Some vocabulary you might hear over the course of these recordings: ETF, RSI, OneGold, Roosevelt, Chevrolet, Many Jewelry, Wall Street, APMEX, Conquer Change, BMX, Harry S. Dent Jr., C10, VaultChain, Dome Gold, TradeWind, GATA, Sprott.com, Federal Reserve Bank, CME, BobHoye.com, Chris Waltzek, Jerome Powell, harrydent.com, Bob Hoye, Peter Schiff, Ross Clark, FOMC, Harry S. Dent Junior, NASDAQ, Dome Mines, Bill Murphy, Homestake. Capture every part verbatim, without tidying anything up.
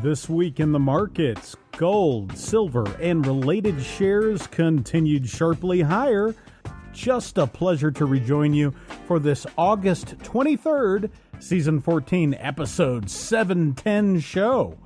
This week in the markets, gold, silver, and related shares continued sharply higher. Just a pleasure to rejoin you for this August twenty-third, Season fourteen, Episode seven ten show.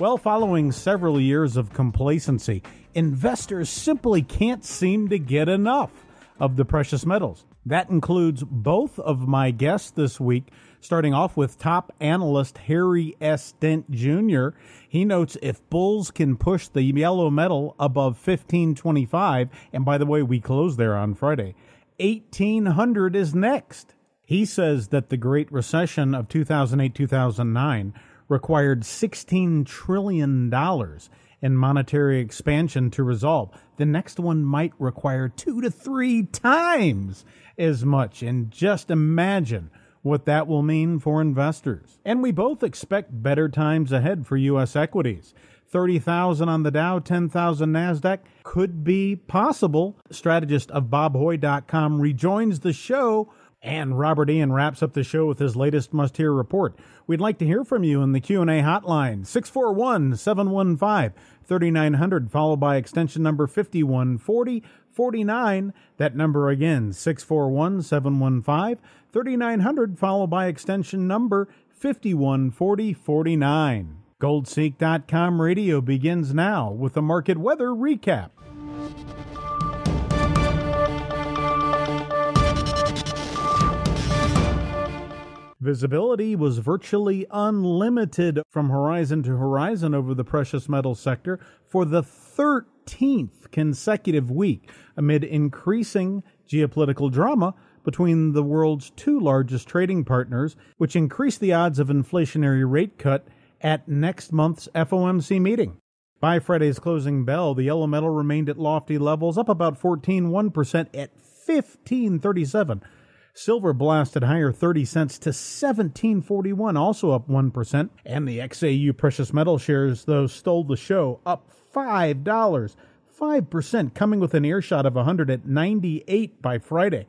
Well, following several years of complacency, investors simply can't seem to get enough of the precious metals. That includes both of my guests this week, starting off with top analyst Harry S. Dent Junior He notes if bulls can push the yellow metal above fifteen twenty-five, and by the way, we close there on Friday, eighteen hundred is next. He says that the Great Recession of two thousand eight to two thousand nine required sixteen trillion dollars in monetary expansion to resolve. The next one might require two to three times as much. And just imagine what that will mean for investors. And we both expect better times ahead for U S equities. thirty thousand on the Dow, ten thousand NASDAQ could be possible. Strategist of Bob Hoye dot com rejoins the show, and Robert Ian wraps up the show with his latest must-hear report. We'd like to hear from you in the Q and A hotline, six four one, seven one five, three nine zero zero, followed by extension number fifty-one forty forty-nine. That number again, six four one, seven one five, three nine zero zero, followed by extension number fifty-one forty forty-nine. Gold Seek dot com radio begins now with a market weather recap. Visibility was virtually unlimited from horizon to horizon over the precious metal sector for the thirteenth consecutive week amid increasing geopolitical drama between the world's two largest trading partners, which increased the odds of inflationary rate cut at next month's F O M C meeting. By Friday's closing bell, the yellow metal remained at lofty levels, up about fourteen point one percent at fifteen thirty-seven. Silver blasted higher thirty cents to seventeen forty-one, also up one percent. And the X A U precious metal shares, though, stole the show, up five dollars, five percent, coming within earshot of one hundred at ninety-eight by Friday.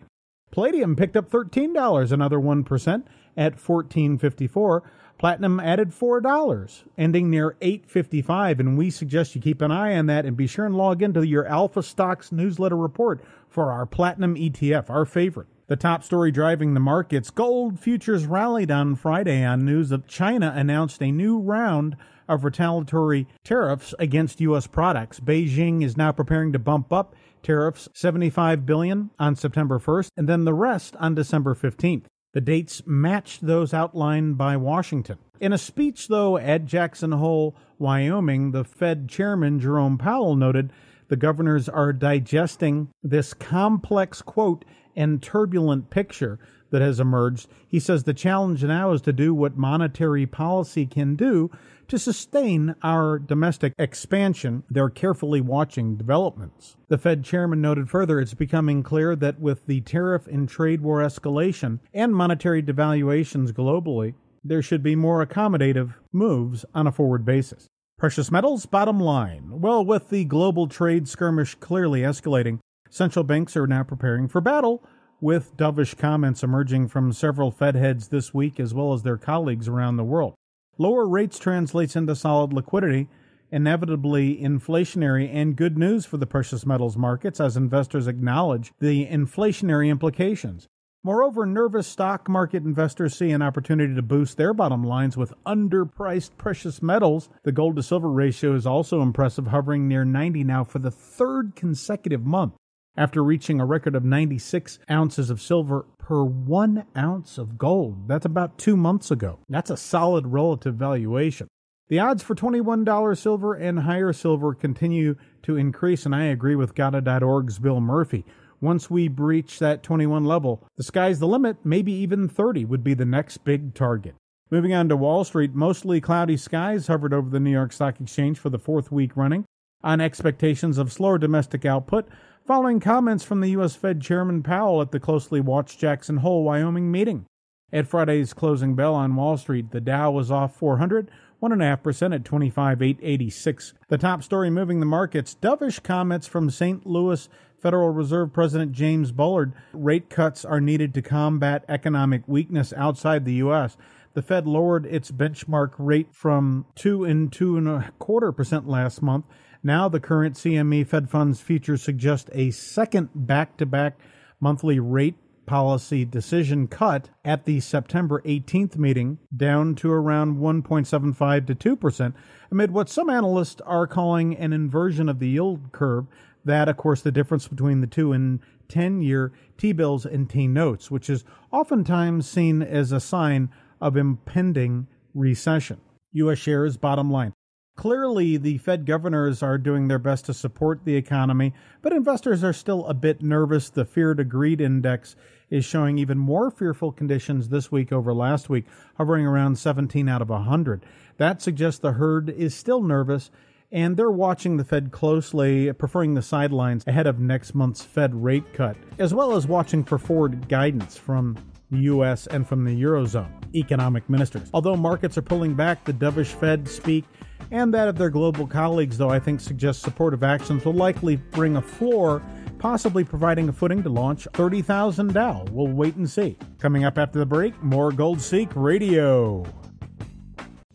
Palladium picked up thirteen dollars, another one percent, at fourteen fifty-four. Platinum added four dollars, ending near eight fifty-five, and we suggest you keep an eye on that and be sure and log into your Alpha Stocks newsletter report for our Platinum E T F, our favorite. The top story driving the markets, gold futures rallied on Friday on news that China announced a new round of retaliatory tariffs against U S products. Beijing is now preparing to bump up tariffs seventy-five billion dollars on September first and then the rest on December fifteenth. The dates matched those outlined by Washington. In a speech, though, at Jackson Hole, Wyoming, the Fed chairman, Jerome Powell, noted the governors are digesting this complex, quote, and turbulent picture that has emerged. He says the challenge now is to do what monetary policy can do to sustain our domestic expansion. They're carefully watching developments. The Fed chairman noted further, it's becoming clear that with the tariff and trade war escalation and monetary devaluations globally, there should be more accommodative moves on a forward basis. Precious metals, bottom line. Well, with the global trade skirmish clearly escalating, central banks are now preparing for battle, with dovish comments emerging from several Fed heads this week as well as their colleagues around the world. Lower rates translates into solid liquidity, inevitably inflationary, and good news for the precious metals markets as investors acknowledge the inflationary implications. Moreover, nervous stock market investors see an opportunity to boost their bottom lines with underpriced precious metals. The gold to silver ratio is also impressive, hovering near ninety now for the third consecutive month, after reaching a record of ninety-six ounces of silver per one ounce of gold. That's about two months ago. That's a solid relative valuation. The odds for twenty-one dollar silver and higher silver continue to increase, and I agree with G A D A dot org's Bill Murphy. Once we breach that twenty-one level, the sky's the limit. Maybe even thirty would be the next big target. Moving on to Wall Street, mostly cloudy skies hovered over the New York Stock Exchange for the fourth week running on expectations of slower domestic output, following comments from the U S. Fed Chairman Powell at the closely watched Jackson Hole, Wyoming meeting. At Friday's closing bell on Wall Street, the Dow was off four hundred, one point five percent at twenty-five thousand eight hundred eighty-six. The top story moving the markets, dovish comments from Saint Louis Federal Reserve President James Bullard. Rate cuts are needed to combat economic weakness outside the U S. The The Fed lowered its benchmark rate from two and two and a quarter percent last month. Now the current C M E Fed funds future suggests a second back-to-back monthly rate policy decision cut at the September eighteenth meeting, down to around one point seven five to two percent, amid what some analysts are calling an inversion of the yield curve. That, of course, the difference between the two and ten year T-bills and T-notes, which is oftentimes seen as a sign of impending recession. U S shares, bottom line. Clearly, the Fed governors are doing their best to support the economy, but investors are still a bit nervous. The Fear to Greed Index is showing even more fearful conditions this week over last week, hovering around seventeen out of one hundred. That suggests the herd is still nervous, and they're watching the Fed closely, preferring the sidelines ahead of next month's Fed rate cut, as well as watching for forward guidance from the U S and from the Eurozone economic ministers. Although markets are pulling back, the dovish Fed speak and that of their global colleagues, though, I think suggests supportive actions will likely bring a floor, possibly providing a footing to launch thirty thousand Dow. We'll wait and see. Coming up after the break, more GoldSeek Radio.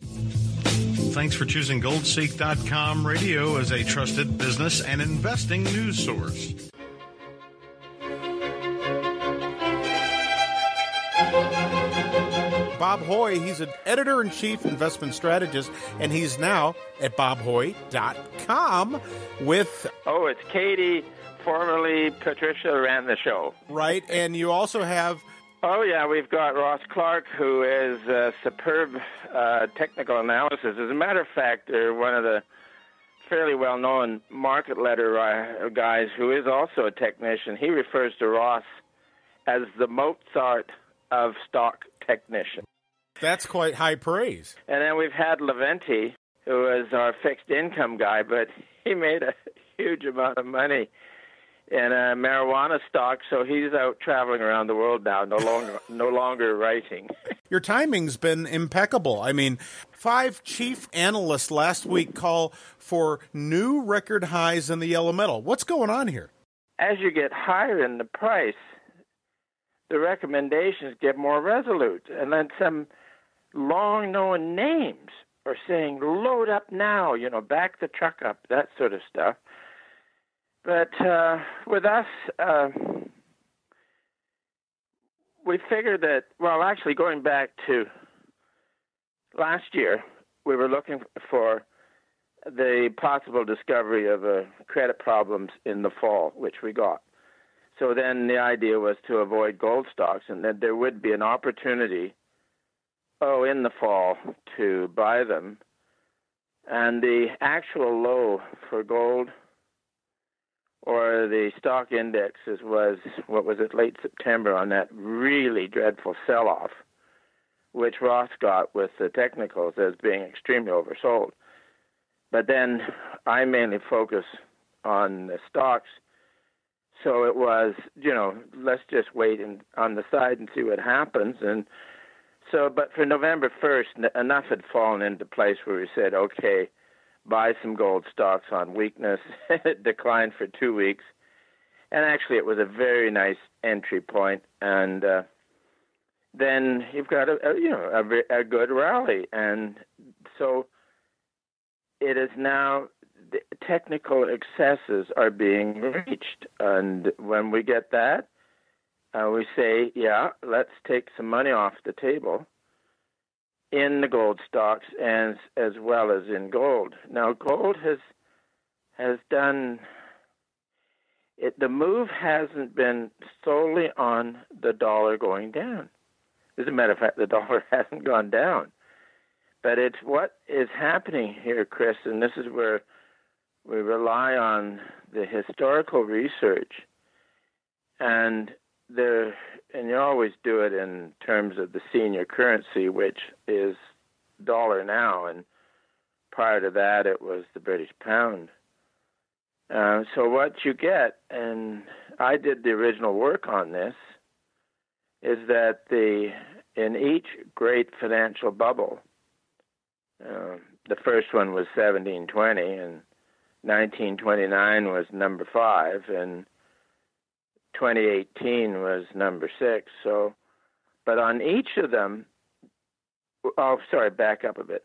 Thanks for choosing GoldSeek dot com Radio as a trusted business and investing news source. Bob Hoye, he's an editor-in-chief investment strategist, and he's now at Bob Hoye dot com with... Oh, it's Katie, formerly Patricia, ran the show. Right, and you also have... Oh, yeah, we've got Ross Clark, who is a superb uh, technical analysis. As a matter of fact, uh, one of the fairly well-known market letter uh, guys who is also a technician. He refers to Ross as the Mozart of stock technician. That's quite high praise. And then we've had Leventi, who is our fixed income guy, but he made a huge amount of money in a marijuana stock, so he's out traveling around the world now, no longer no longer writing. Your timing's been impeccable. I mean, five chief analysts last week call for new record highs in the yellow metal. What's going on here? As you get higher in the price, the recommendations get more resolute, and then some long-known names are saying, load up now, you know, back the truck up, that sort of stuff. But uh, with us, uh, we figured that, well, actually going back to last year, we were looking for the possible discovery of uh, credit problems in the fall, which we got. So then the idea was to avoid gold stocks and that there would be an opportunity, oh, in the fall to buy them. And the actual low for gold or the stock indexes was, what was it, late September on that really dreadful sell-off, which Ross got with the technicals as being extremely oversold. But then I mainly focus on the stocks, so it was, you know, let's just wait and, on the side and see what happens. And so, but for November first, enough had fallen into place where we said, okay, buy some gold stocks on weakness. It declined for two weeks. And actually, it was a very nice entry point. And uh, then you've got, a, a you know, a, a good rally. And so it is now the technical excesses are being reached. And when we get that, uh, we say, yeah, let's take some money off the table in the gold stocks and as well as in gold. Now, gold has has done it. The move hasn't been solely on the dollar going down. As a matter of fact, the dollar hasn't gone down. But it's what is happening here, Chris, and this is where we rely on the historical research. And there, and you always do it in terms of the senior currency, which is dollar now, and prior to that it was the British pound. Uh, so what you get, and I did the original work on this, is that the in each great financial bubble, uh, the first one was seventeen twenty, and nineteen twenty-nine was number five, and twenty eighteen was number six. So, but on each of them, oh, sorry, back up a bit.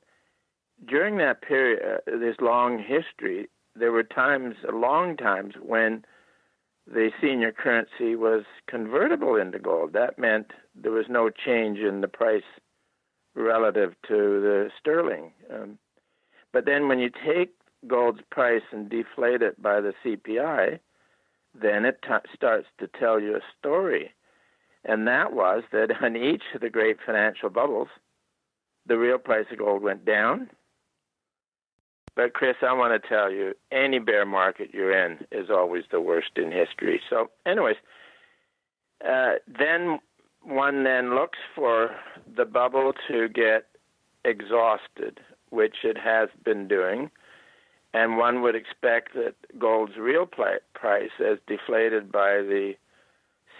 During that period, uh, this long history, there were times, long times, when the senior currency was convertible into gold. That meant there was no change in the price relative to the sterling. Um, but then when you take gold's price and deflate it by the C P I, then it t- starts to tell you a story. And that was that on each of the great financial bubbles, the real price of gold went down. But, Chris, I want to tell you, any bear market you're in is always the worst in history. So, anyways, uh, then one then looks for the bubble to get exhausted, which it has been doing. And one would expect that gold's real price, as deflated by the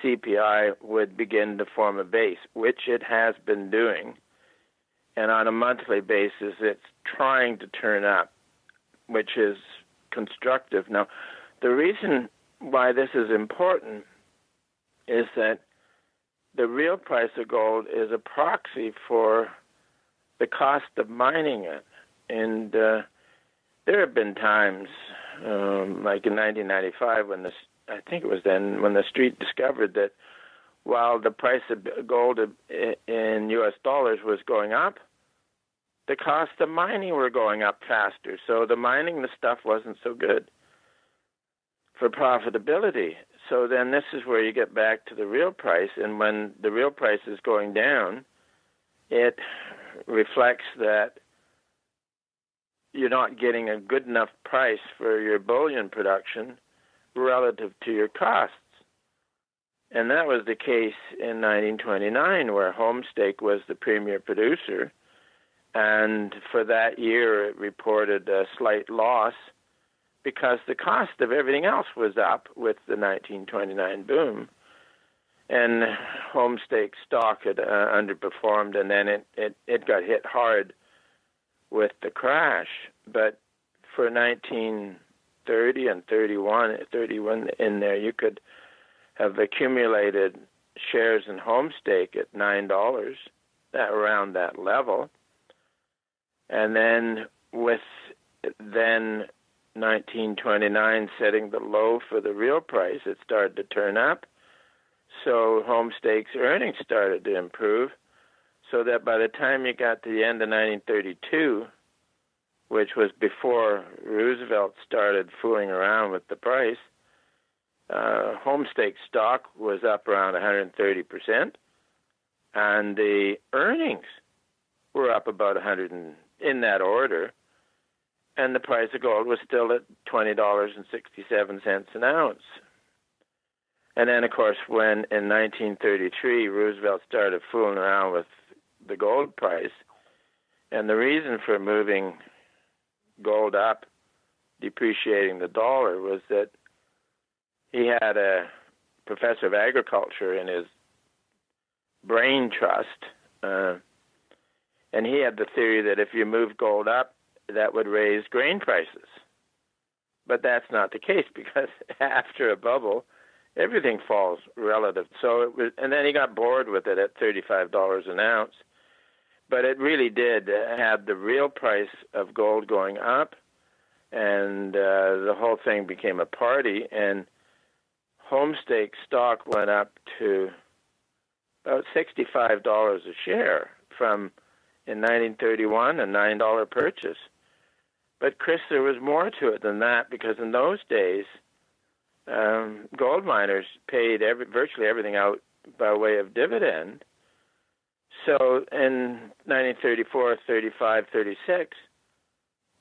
C P I, would begin to form a base, which it has been doing. And on a monthly basis, it's trying to turn up, which is constructive. Now, the reason why this is important is that the real price of gold is a proxy for the cost of mining it. And uh, there have been times, um, like in nineteen ninety-five, when the, I think it was then, when the Street discovered that while the price of gold in U S dollars was going up, the cost of mining were going up faster. So the mining, the stuff wasn't so good for profitability. So then this is where you get back to the real price. And when the real price is going down, it reflects that you're not getting a good enough price for your bullion production relative to your costs. And that was the case in nineteen twenty-nine, where Homestake was the premier producer. And for that year, it reported a slight loss because the cost of everything else was up with the nineteen twenty-nine boom. And Homestake stock had uh, underperformed, and then it, it, it got hit hard with the crash. But for nineteen thirty and thirty-one in there, you could have accumulated shares in Homestake at nine dollars, that around that level. And then with then nineteen twenty-nine setting the low for the real price, it started to turn up. So Homestake's earnings started to improve, so that by the time you got to the end of nineteen thirty-two, which was before Roosevelt started fooling around with the price, Uh, Homestake stock was up around one hundred thirty percent, and the earnings were up about one hundred and, in that order, and the price of gold was still at twenty dollars and sixty-seven cents an ounce. And then, of course, when in nineteen thirty-three, Roosevelt started fooling around with the gold price, and the reason for moving gold up, depreciating the dollar, was that he had a professor of agriculture in his brain trust, uh, and he had the theory that if you move gold up, that would raise grain prices. But that's not the case, because after a bubble, everything falls relative. So it was, and then he got bored with it at thirty-five dollars an ounce. But it really did have the real price of gold going up, and uh, the whole thing became a party, and Homestake stock went up to about sixty-five dollars a share from in nineteen thirty-one, a nine dollars purchase. But, Chris, there was more to it than that, because in those days, um, gold miners paid every, virtually everything out by way of dividend. So in nineteen thirty-four, thirty-five, thirty-six,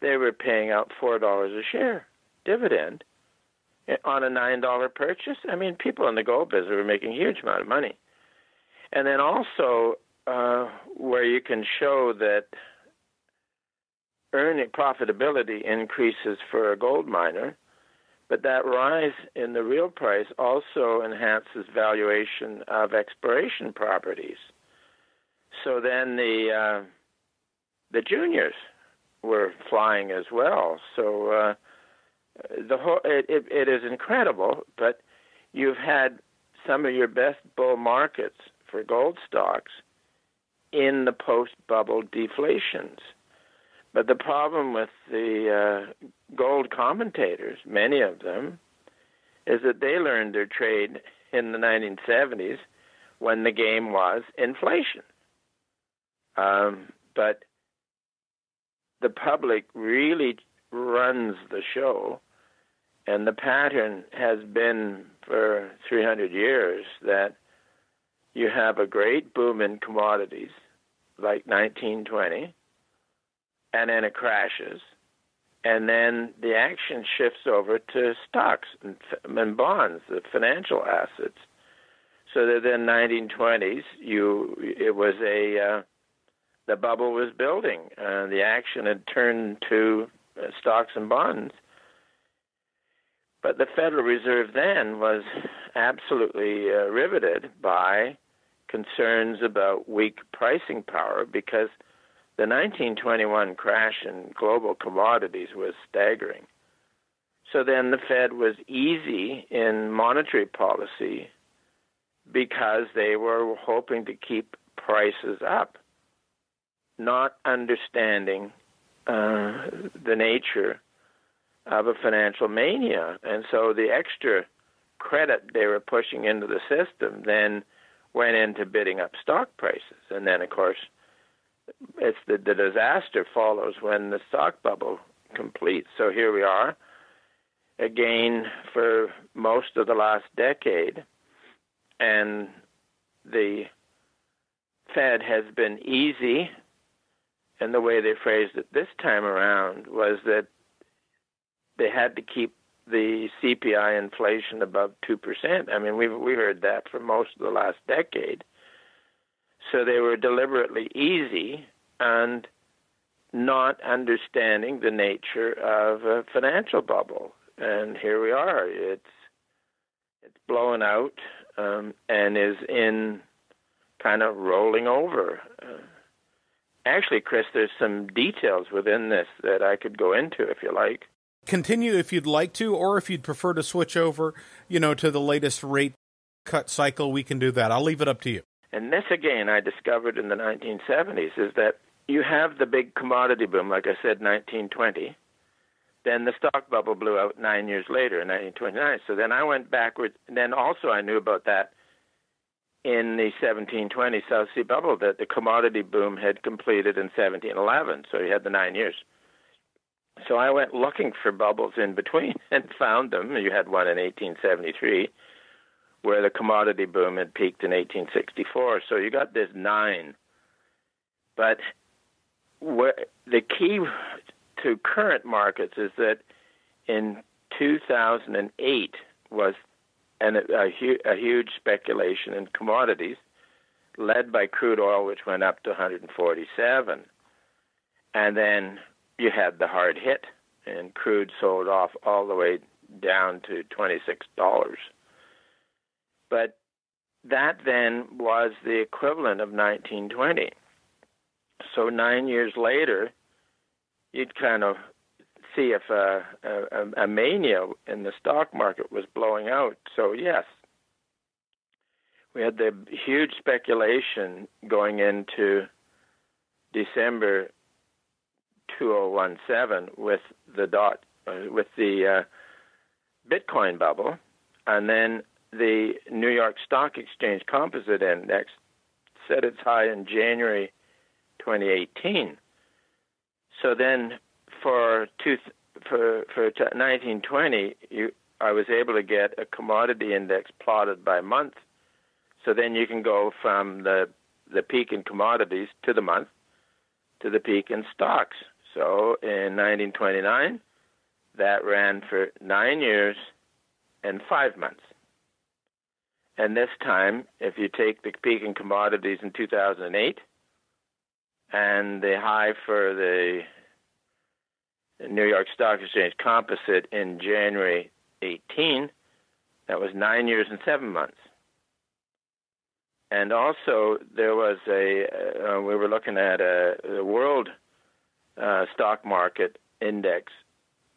they were paying out four dollars a share dividend on a nine dollars purchase. I mean, people in the gold business were making a huge amount of money. And then also uh, where you can show that earning profitability increases for a gold miner, but that rise in the real price also enhances valuation of exploration properties. So then the uh, the juniors were flying as well. So uh, the whole it, it, it is incredible, but you've had some of your best bull markets for gold stocks in the post-bubble deflations. But the problem with the uh, gold commentators, many of them, is that they learned their trade in the nineteen seventies when the game was inflation. Um, but the public really runs the show, and the pattern has been for three hundred years that you have a great boom in commodities, like nineteen twenty, and then it crashes, and then the action shifts over to stocks and, and bonds, the financial assets. So that in the nineteen twenties, you it was a uh, the bubble was building, uh, the action had turned to uh, stocks and bonds. But the Federal Reserve then was absolutely uh, riveted by concerns about weak pricing power, because the nineteen twenty-one crash in global commodities was staggering. So then the Fed was easy in monetary policy because they were hoping to keep prices up, not understanding uh, the nature of a financial mania. And so the extra credit they were pushing into the system then went into bidding up stock prices. And then, of course, it's the, the disaster follows when the stock bubble completes. So here we are, again, for most of the last decade, and the Fed has been easy, and the way they phrased it this time around was that they had to keep the C P I inflation above two percent. I mean, we've, we heard that for most of the last decade. So they were deliberately easy and not understanding the nature of a financial bubble. And here we are. It's it's blown out um, and is in kind of rolling over. Uh, actually, Chris, there's some details within this that I could go into if you like. Continue if you'd like to, or if you'd prefer to switch over, you know, to the latest rate cut cycle, we can do that. I'll leave it up to you. And this, again, I discovered in the nineteen seventies, is that you have the big commodity boom, like I said, nineteen twenty. Then the stock bubble blew out nine years later in nineteen twenty-nine. So then I went backwards. And then also I knew about that in the seventeen twenty South Sea bubble, that the commodity boom had completed in seventeen eleven. So you had the nine years. So I went looking for bubbles in between and found them. You had one in eighteen seventy-three. Where the commodity boom had peaked in eighteen sixty-four. So you got this nine. But where, the key to current markets is that in two thousand eight was an, a, a, hu- a huge speculation in commodities led by crude oil, which went up to one hundred forty-seven. And then you had the hard hit, and crude sold off all the way down to twenty-six dollars. But that then was the equivalent of nineteen twenty. So nine years later, you'd kind of see if a, a, a mania in the stock market was blowing out. So yes, we had the huge speculation going into December two thousand seventeen with the dot, uh, with the uh, Bitcoin bubble, and then the New York Stock Exchange Composite Index set its high in January twenty eighteen. So then for two, for for nineteen twenty, you, I was able to get a commodity index plotted by month. So then you can go from the the peak in commodities to the month to the peak in stocks. So in nineteen twenty-nine, that ran for nine years and five months. And this time, if you take the peak in commodities in two thousand eight and the high for the New York Stock Exchange Composite in January eighteen, that was nine years and seven months. And also, there was a uh, we were looking at a, a world uh, stock market index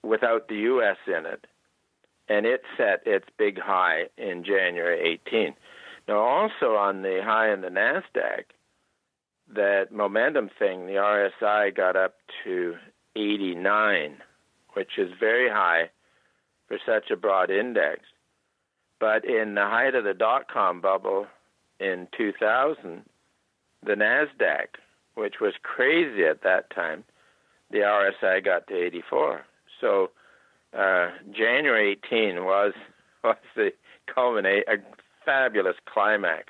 without the U S in it. And it set its big high in January eighteen. Now, also on the high in the NASDAQ, that momentum thing, the R S I got up to eighty-nine, which is very high for such a broad index. But in the height of the dot-com bubble in two thousand, the NASDAQ, which was crazy at that time, the R S I got to eighty-four. So uh, January eighteenth was, was the culminate, a fabulous climax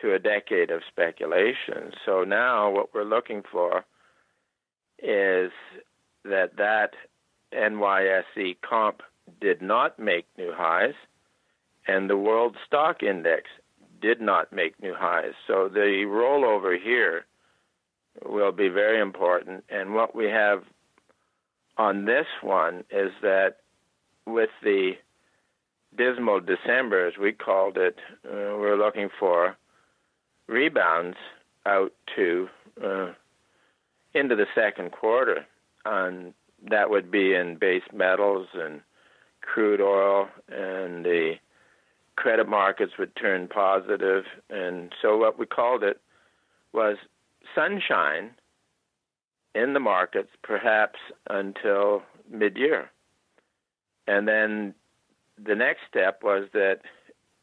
to a decade of speculation. So now what we're looking for is that that N Y S E comp did not make new highs, and the World Stock Index did not make new highs. So the rollover here will be very important. And what we have on this one is that with the dismal December, as we called it, uh, we're looking for rebounds out to uh, into the second quarter. And that would be in base metals and crude oil, and the credit markets would turn positive. And so what we called it was sunshine in the markets, perhaps until mid-year. And then the next step was that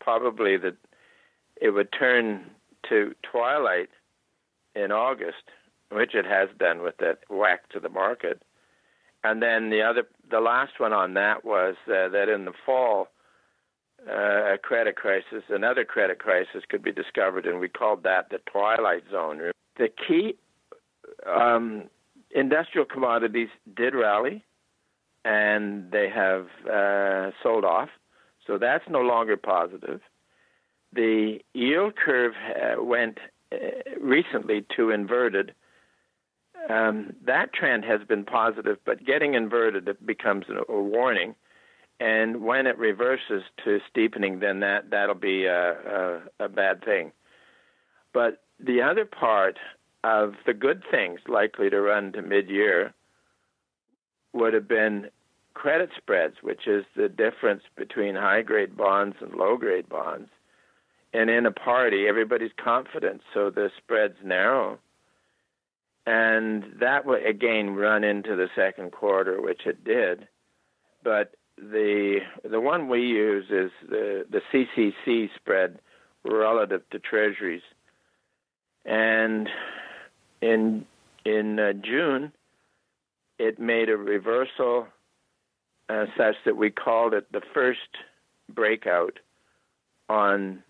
probably that it would turn to twilight in August, which it has done with that whack to the market. And then the other, the last one on that was uh, that in the fall, uh, a credit crisis, another credit crisis could be discovered, and we called that the twilight zone. The key um, industrial commodities did rally, and they have uh, sold off, so that's no longer positive. The yield curve uh, went uh, recently to inverted. Um, that trend has been positive, but getting inverted, it becomes a, a warning. And when it reverses to steepening, then that, that'll be a, a, a bad thing. But the other part of the good things likely to run to mid-year would have been credit spreads, which is the difference between high-grade bonds and low-grade bonds. And in a party, everybody's confident, so the spreads narrow. And that would, again, run into the second quarter, which it did. But the the one we use is the, the C C C spread relative to Treasuries. And in in uh, June, it made a reversal uh, such that we called it the first breakout on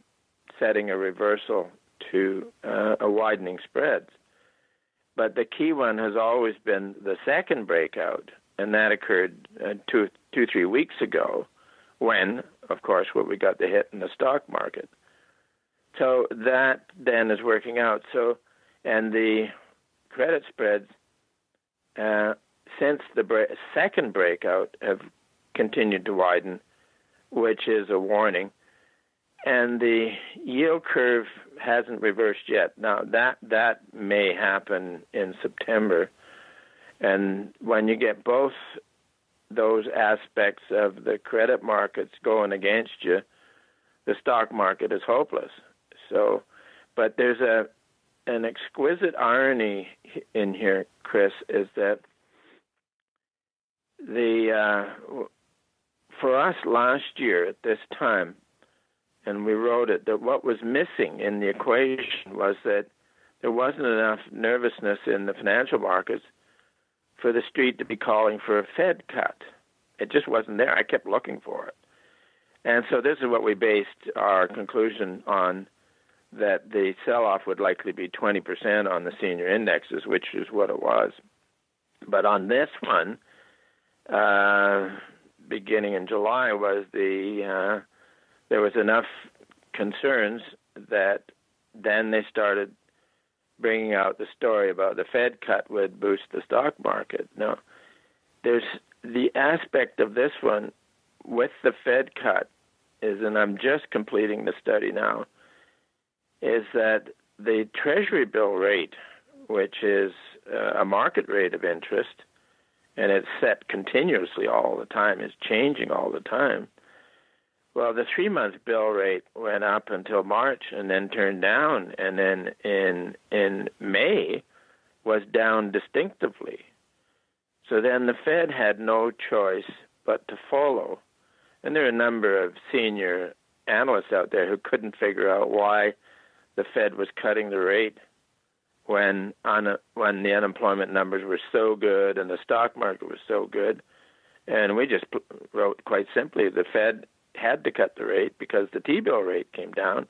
setting a reversal to uh, a widening spread. But the key one has always been the second breakout, and that occurred uh, two, two, three weeks ago when, of course, when we got the hit in the stock market. So that then is working out. So, and the credit spreads uh, since the bre- second breakout have continued to widen, which is a warning. And the yield curve hasn't reversed yet. Now, that that may happen in September. And when you get both those aspects of the credit markets going against you, the stock market is hopeless. So, but there's a an exquisite irony in here, Chris, is that the uh, for us last year at this time, and we wrote it, that what was missing in the equation was that there wasn't enough nervousness in the financial markets for the street to be calling for a Fed cut. It just wasn't there. I kept looking for it. And so this is what we based our conclusion on, that the sell-off would likely be twenty percent on the senior indexes, which is what it was. But on this one, uh, beginning in July, was the... Uh, there was enough concerns that then they started bringing out the story about the Fed cut would boost the stock market. Now, there's the aspect of this one with the Fed cut is, and I'm just completing the study now, is that the Treasury bill rate, which is a market rate of interest, and it's set continuously all the time, is changing all the time, Well, the three-month bill rate went up until March and then turned down, and then in in May was down distinctively. So then the Fed had no choice but to follow. And there are a number of senior analysts out there who couldn't figure out why the Fed was cutting the rate when un- when the unemployment numbers were so good and the stock market was so good. And we just wrote quite simply, the Fed had to cut the rate because the T-bill rate came down.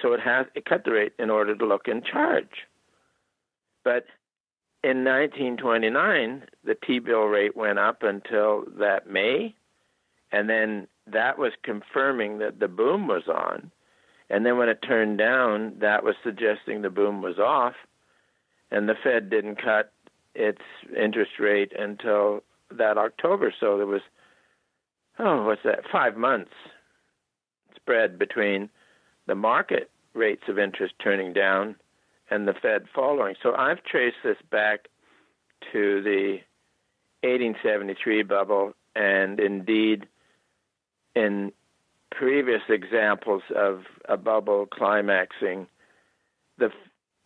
So it, has, it cut the rate in order to look in charge. But in nineteen twenty-nine, the T-bill rate went up until that May, and then that was confirming that the boom was on. And then when it turned down, that was suggesting the boom was off, and the Fed didn't cut its interest rate until that October. So there was, oh, what's that, five months spread between the market rates of interest turning down and the Fed following. So I've traced this back to the eighteen seventy-three bubble, and indeed in previous examples of a bubble climaxing, the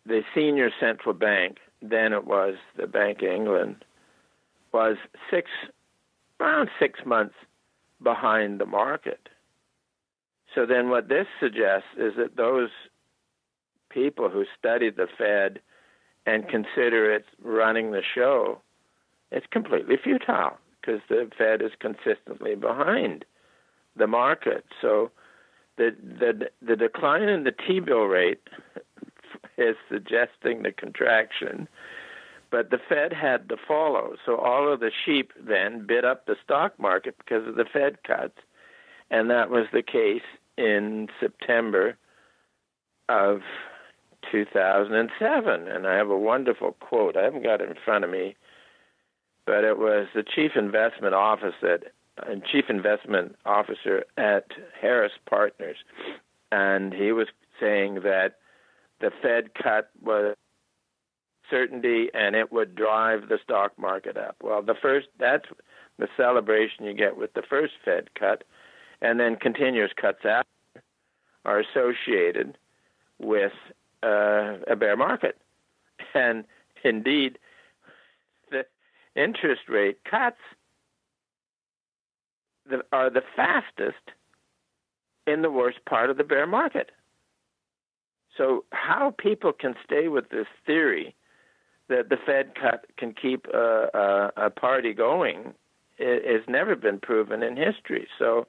the senior central bank, then it was the Bank of England, was six around six months behind the market. So then what this suggests is that those people who study the Fed and consider it running the show, it's completely futile because the Fed is consistently behind the market. So the the the decline in the T-bill rate is suggesting the contraction, but the Fed had to follow. So all of the sheep then bid up the stock market because of the Fed cuts, and that was the case in September of two thousand seven. And I have a wonderful quote. I haven't got it in front of me, but it was the chief investment officer at and chief investment officer at Harris Partners, and he was saying that the Fed cut was certainty and it would drive the stock market up. Well, the first that's the celebration you get with the first Fed cut, and then continuous cuts after are associated with uh, a bear market. And indeed, the interest rate cuts are the fastest in the worst part of the bear market. So how people can stay with this theory that the Fed cut can keep a, a, a party going has never been proven in history. So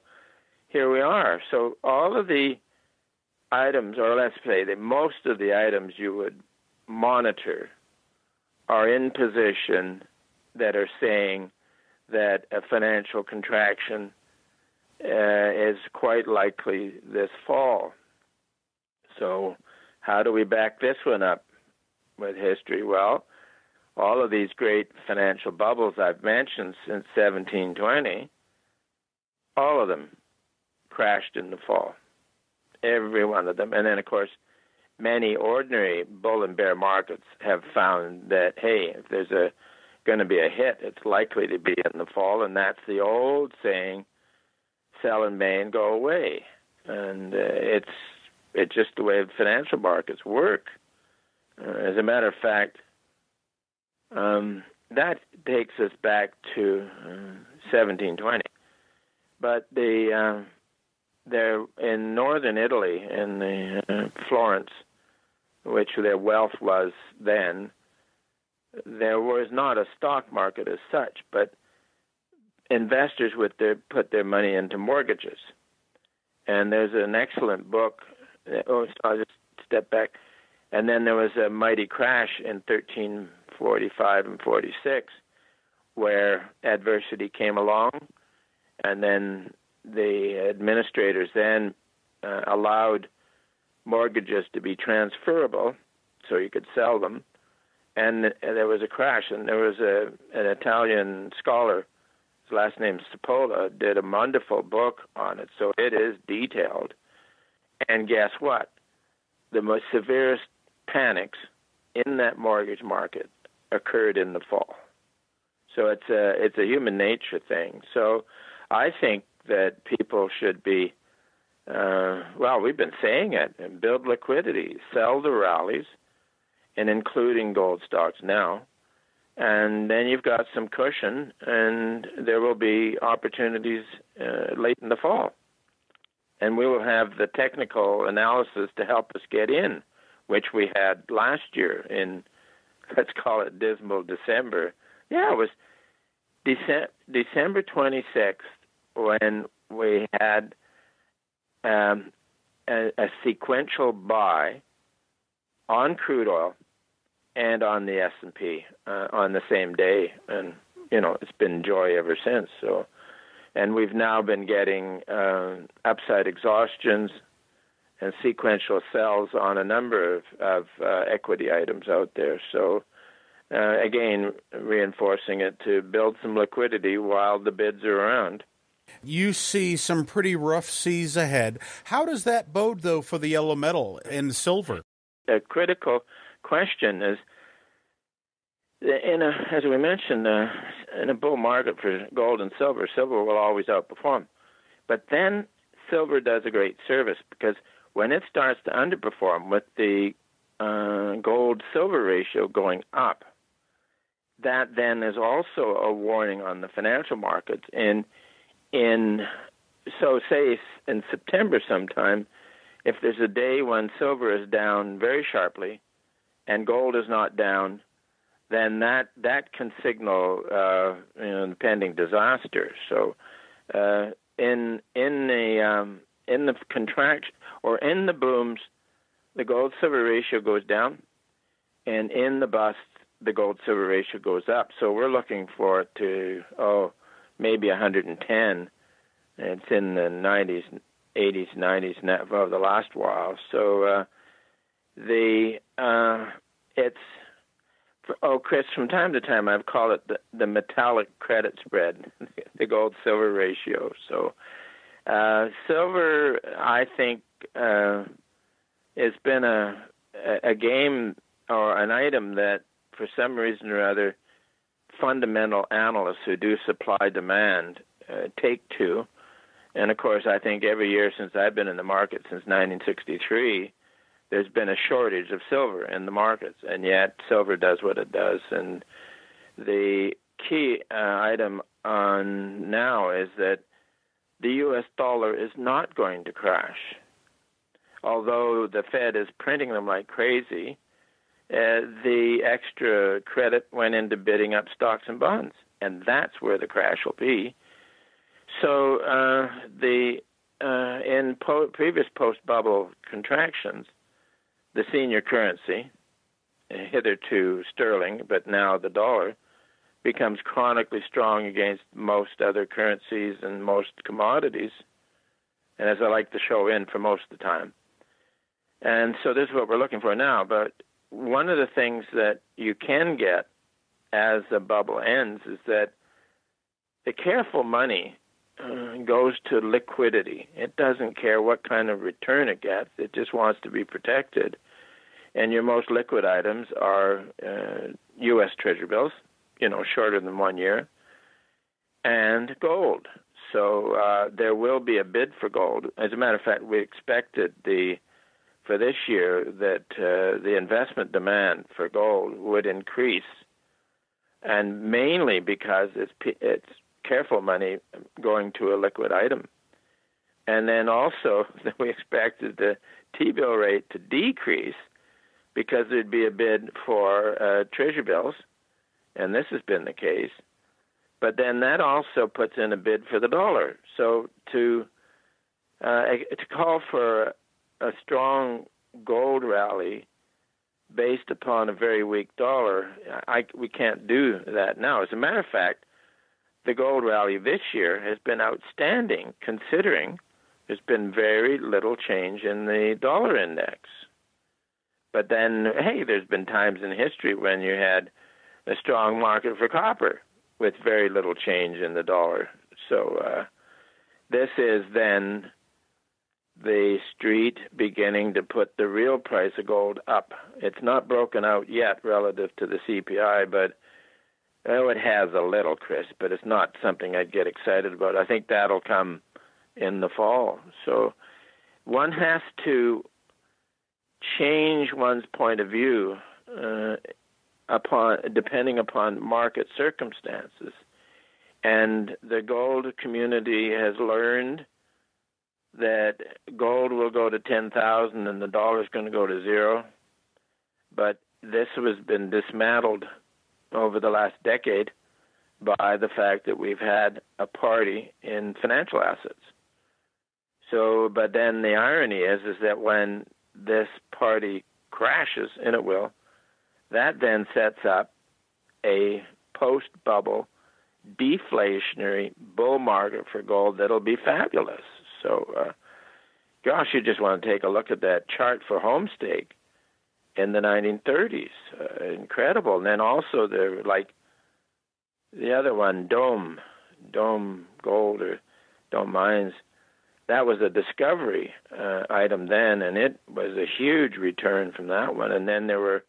here we are. So all of the items, or let's say that most of the items you would monitor are in position that are saying that a financial contraction uh, is quite likely this fall. So how do we back this one up with history? Well, all of these great financial bubbles I've mentioned since seventeen twenty, all of them crashed in the fall, every one of them. And then, of course, many ordinary bull and bear markets have found that, hey, if there's a going to be a hit, it's likely to be in the fall, and that's the old saying, sell in May and go away. And uh, it's it's just the way financial markets work. Uh, as a matter of fact, um, that takes us back to uh, seventeen twenty. But the uh, there in northern Italy, in the uh, Florence, which their wealth was then, there was not a stock market as such, but investors would their, put their money into mortgages. And there's an excellent book. Oh, I'll just step back. And then there was a mighty crash in thirteen forty-five and forty-six where adversity came along. And then the administrators then uh, allowed mortgages to be transferable so you could sell them. And there was a crash, and there was a an Italian scholar, his last name is Cipolla, did a wonderful book on it, so it is detailed. And guess what? The most severest panics in that mortgage market occurred in the fall. So it's a, it's a human nature thing. So I think that people should be Uh, well, we've been saying it. Build liquidity, sell the rallies, and including gold stocks now. And then you've got some cushion, and there will be opportunities uh, late in the fall. And we will have the technical analysis to help us get in, which we had last year in, let's call it dismal December. Yeah, it was Dece- December twenty-sixth when we had um, a, a sequential buy on crude oil and on the S and P uh, on the same day. And, you know, it's been joy ever since. So, and we've now been getting uh, upside exhaustions and sequential sells on a number of, of uh, equity items out there. So, uh, again, reinforcing it to build some liquidity while the bids are around. You see some pretty rough seas ahead. How does that bode, though, for the yellow metal and silver? A critical question is, in a, as we mentioned, uh, in a bull market for gold and silver, silver will always outperform. But then silver does a great service, because when it starts to underperform with the uh, gold-silver ratio going up, that then is also a warning on the financial markets. And in, so say in September sometime, if there's a day when silver is down very sharply and gold is not down, then that, that can signal uh, you know, impending disaster. So uh, in in the um, in the contraction or in the booms, the gold-silver ratio goes down, and in the bust, the gold-silver ratio goes up. So we're looking for it to, oh, maybe one hundred ten. It's in the nineties. eighties, nineties, net over the last while. So uh, the uh, it's oh, Chris, from time to time I've called it the, the metallic credit spread, the gold-silver ratio. So uh, silver, I think, uh, it's been a a game or an item that for some reason or other, fundamental analysts who do supply demand uh, take to. And, of course, I think every year since I've been in the market, since nineteen sixty-three, there's been a shortage of silver in the markets, and yet silver does what it does. And the key uh, item on now is that the U S dollar is not going to crash. Although the Fed is printing them like crazy, uh, the extra credit went into bidding up stocks and bonds, and that's where the crash will be. So uh, the uh, in po- previous post-bubble contractions, the senior currency, hitherto sterling, but now the dollar, becomes chronically strong against most other currencies and most commodities, and as I like to show in for most of the time. And so this is what we're looking for now. But one of the things that you can get as the bubble ends is that the careful money Uh, goes to liquidity. It doesn't care what kind of return it gets. It just wants to be protected. And your most liquid items are uh, U S Treasury bills, you know, shorter than one year, and gold. So uh, there will be a bid for gold. As a matter of fact, we expected the for this year that uh, the investment demand for gold would increase, and mainly because it's it's careful money going to a liquid item. And then also we expected the T-bill rate to decrease because there'd be a bid for uh, treasury bills, and this has been the case. But then that also puts in a bid for the dollar. So to uh, to call for a strong gold rally based upon a very weak dollar, I, we can't do that now. As a matter of fact, the gold rally this year has been outstanding, considering there's been very little change in the dollar index. But then, hey, there's been times in history when you had a strong market for copper with very little change in the dollar. So uh, this is then the street beginning to put the real price of gold up. It's not broken out yet relative to the C P I, but oh, it has a little, Chris, but it's not something I'd get excited about. I think that'll come in the fall. So one has to change one's point of view uh, upon depending upon market circumstances. And the gold community has learned that gold will go to ten thousand and the dollar's going to go to zero. But this has been dismantled over the last decade by the fact that we've had a party in financial assets. So, but then the irony is, is that when this party crashes, and it will, that then sets up a post-bubble deflationary bull market for gold that'll be fabulous. So, uh, gosh, you just want to take a look at that chart for Homestake in the nineteen thirties. Uh, incredible. And then also there, like the other one, Dome, Dome Gold or Dome Mines, that was a discovery uh, item then, and it was a huge return from that one. And then there were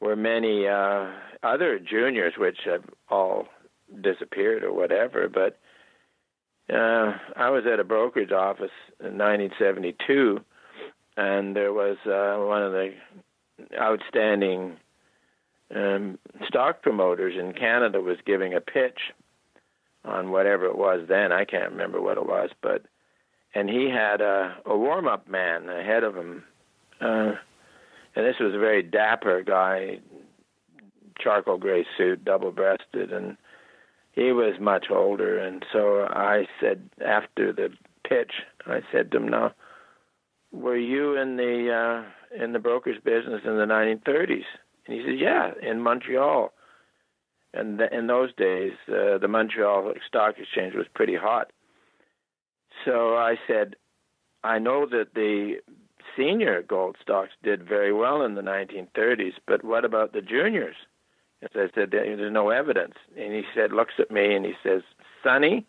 were many uh, other juniors which have all disappeared or whatever. But uh, I was at a brokerage office in nineteen seventy-two, and there was uh, one of the outstanding um, stock promoters in Canada was giving a pitch on whatever it was then. I can't remember what it was, but and he had a, a warm-up man ahead of him. Uh, and this was a very dapper guy, charcoal gray suit, double-breasted, and he was much older. And so I said, after the pitch, I said to him, now, were you in the uh, in the brokerage business in the nineteen thirties? And he said, yeah, in Montreal. And th- in those days, uh, the Montreal Stock Exchange was pretty hot. So I said, I know that the senior gold stocks did very well in the nineteen thirties, but what about the juniors? And so I said, there's no evidence. And he said, looks at me and he says, Sonny,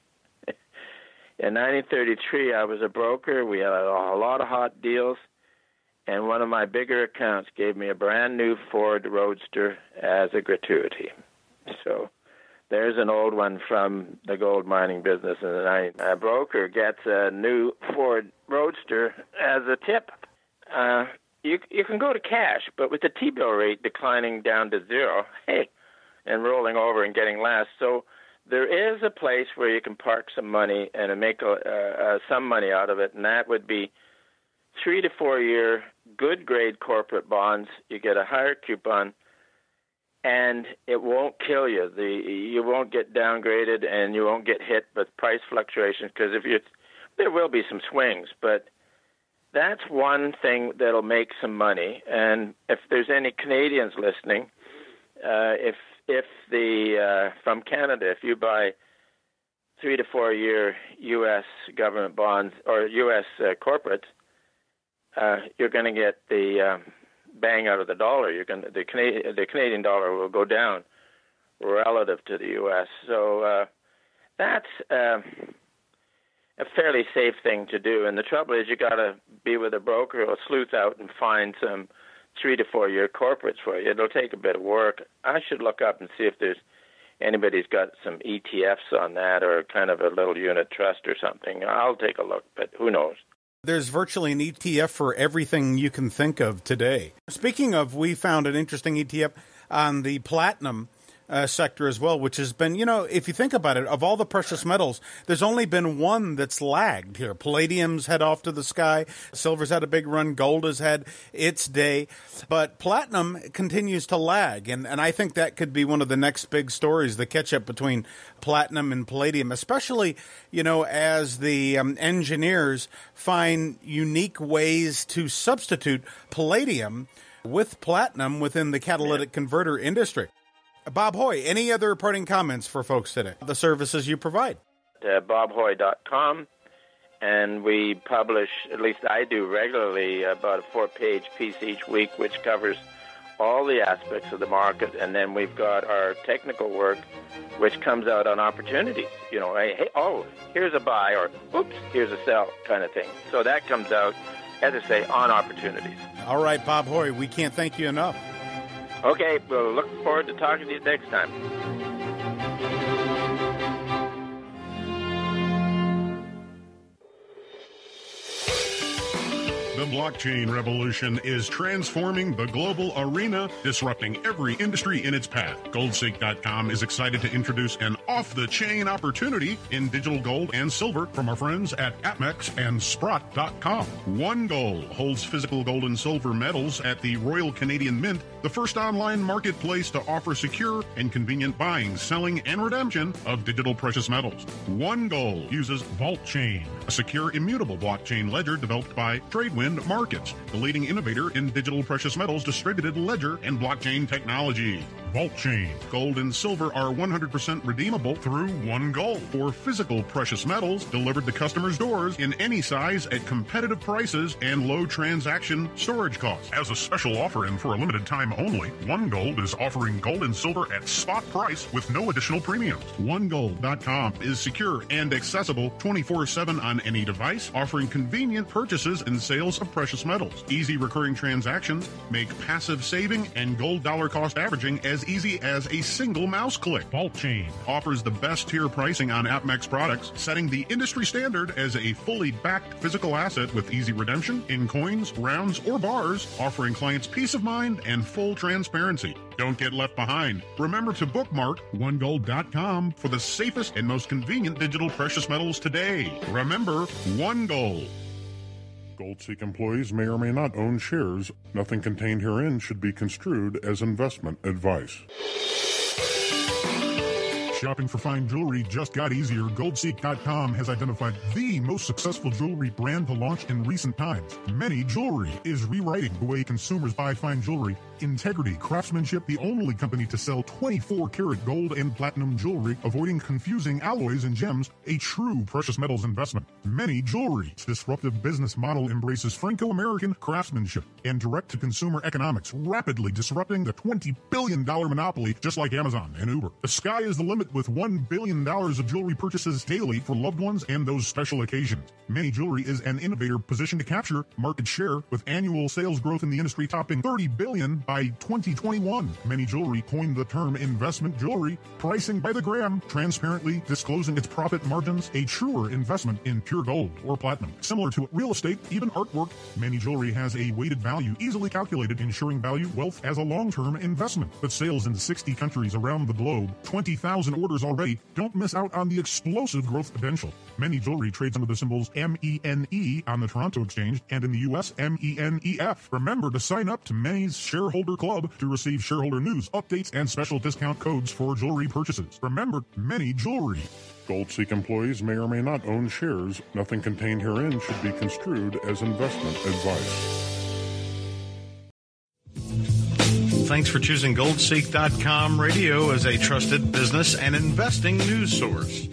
in nineteen thirty-three, I was a broker. We had a lot of hot deals. And one of my bigger accounts gave me a brand new Ford Roadster as a gratuity. So there's an old one from the gold mining business in the nineties. A broker gets a new Ford Roadster as a tip. Uh, you you can go to cash, but with the T-bill rate declining down to zero, hey, and rolling over and getting less. So there is a place where you can park some money and make a, uh, uh, some money out of it, and that would be three to four-year good grade corporate bonds. You get a higher coupon, and it won't kill you. The you won't get downgraded, and you won't get hit with price fluctuations, because if you, there will be some swings, but that's one thing that'll make some money. And if there's any Canadians listening, uh, if if the uh, from Canada, if you buy three to four year U S government bonds or U S uh, corporates, uh, you're going to get the um, bang out of the dollar. You're going to, the, Canadian, the Canadian dollar will go down relative to the U S. So uh, that's uh, a fairly safe thing to do. And the trouble is, you got to be with a broker or sleuth out and find some three to four year corporates for you. It'll take a bit of work. I should look up and see if there's anybody's got some E T Fs on that, or kind of a little unit trust or something. I'll take a look, but who knows? There's virtually an E T F for everything you can think of today. Speaking of, we found an interesting E T F on the platinum uh, sector as well, which has been, you know, if you think about it, of all the precious metals, there's only been one that's lagged here. Palladium's head off to the sky. Silver's had a big run. Gold has had its day. But platinum continues to lag, and, and I think that could be one of the next big stories, the catch-up between platinum and palladium, especially, you know, as the um, engineers find unique ways to substitute palladium with platinum within the catalytic converter industry. Bob Hoye, any other parting comments for folks today? The services you provide? Uh, Bob Hoye dot com, and we publish, at least I do regularly, about a four-page piece each week, which covers all the aspects of the market. And then we've got our technical work, which comes out on opportunities. You know, hey, oh, here's a buy, or oops, here's a sell kind of thing. So that comes out, as I say, on opportunities. All right, Bob Hoye, we can't thank you enough. Okay, we'll look forward to talking to you next time. The blockchain revolution is transforming the global arena, disrupting every industry in its path. Gold Seek dot com is excited to introduce an off-the-chain opportunity in digital gold and silver from our friends at A P MEX and Sprott dot com. OneGold holds physical gold and silver metals at the Royal Canadian Mint, the first online marketplace to offer secure and convenient buying, selling, and redemption of digital precious metals. OneGold uses VaultChain, a secure, immutable blockchain ledger developed by TradeWind Markets, the leading innovator in digital precious metals, distributed ledger, and blockchain technology. VaultChain. Gold and silver are one hundred percent redeemable through OneGold for physical precious metals delivered to customers' doors in any size at competitive prices and low transaction storage costs. As a special offer and for a limited time only, OneGold is offering gold and silver at spot price with no additional premiums. One Gold dot com is secure and accessible twenty-four seven on any device, offering convenient purchases and sales of precious metals, easy recurring transactions, make passive saving and gold dollar cost averaging as easy as a single mouse click. VaultChain offers the best tier pricing on A P MEX products, setting the industry standard as a fully backed physical asset with easy redemption in coins, rounds, or bars, offering clients peace of mind and full transparency. Don't get left behind. Remember to bookmark One Gold dot com for the safest and most convenient digital precious metals today. Remember, OneGold. GoldSeek employees may or may not own shares. Nothing contained herein should be construed as investment advice. Shopping for fine jewelry just got easier. Gold Seek dot com has identified the most successful jewelry brand to launch in recent times. Many Jewelry is rewriting the way consumers buy fine jewelry. Integrity Craftsmanship, the only company to sell twenty-four karat gold and platinum jewelry, avoiding confusing alloys and gems, a true precious metals investment. Many Jewelry's disruptive business model embraces Franco-American craftsmanship and direct-to-consumer economics, rapidly disrupting the twenty billion dollar monopoly, just like Amazon and Uber. The sky is the limit with one billion dollars of jewelry purchases daily for loved ones and those special occasions. Many Jewelry is an innovator positioned to capture market share, with annual sales growth in the industry topping thirty billion dollars by twenty twenty-one. Many Jewelry coined the term investment jewelry, pricing by the gram, transparently disclosing its profit margins, a truer investment in pure gold or platinum. Similar to real estate, even artwork, Many Jewelry has a weighted value easily calculated, ensuring value wealth as a long-term investment. With sales in sixty countries around the globe, twenty thousand orders already, don't miss out on the explosive growth potential. Many Jewelry trades under the symbols M E N E on the Toronto Exchange and in the U S M E N E F. Remember to sign up to Many's Shareholder Club to receive shareholder news, updates, and special discount codes for jewelry purchases. Remember, Many Jewelry. GoldSeek employees may or may not own shares. Nothing contained herein should be construed as investment advice. Thanks for choosing Gold Seek dot com Radio as a trusted business and investing news source.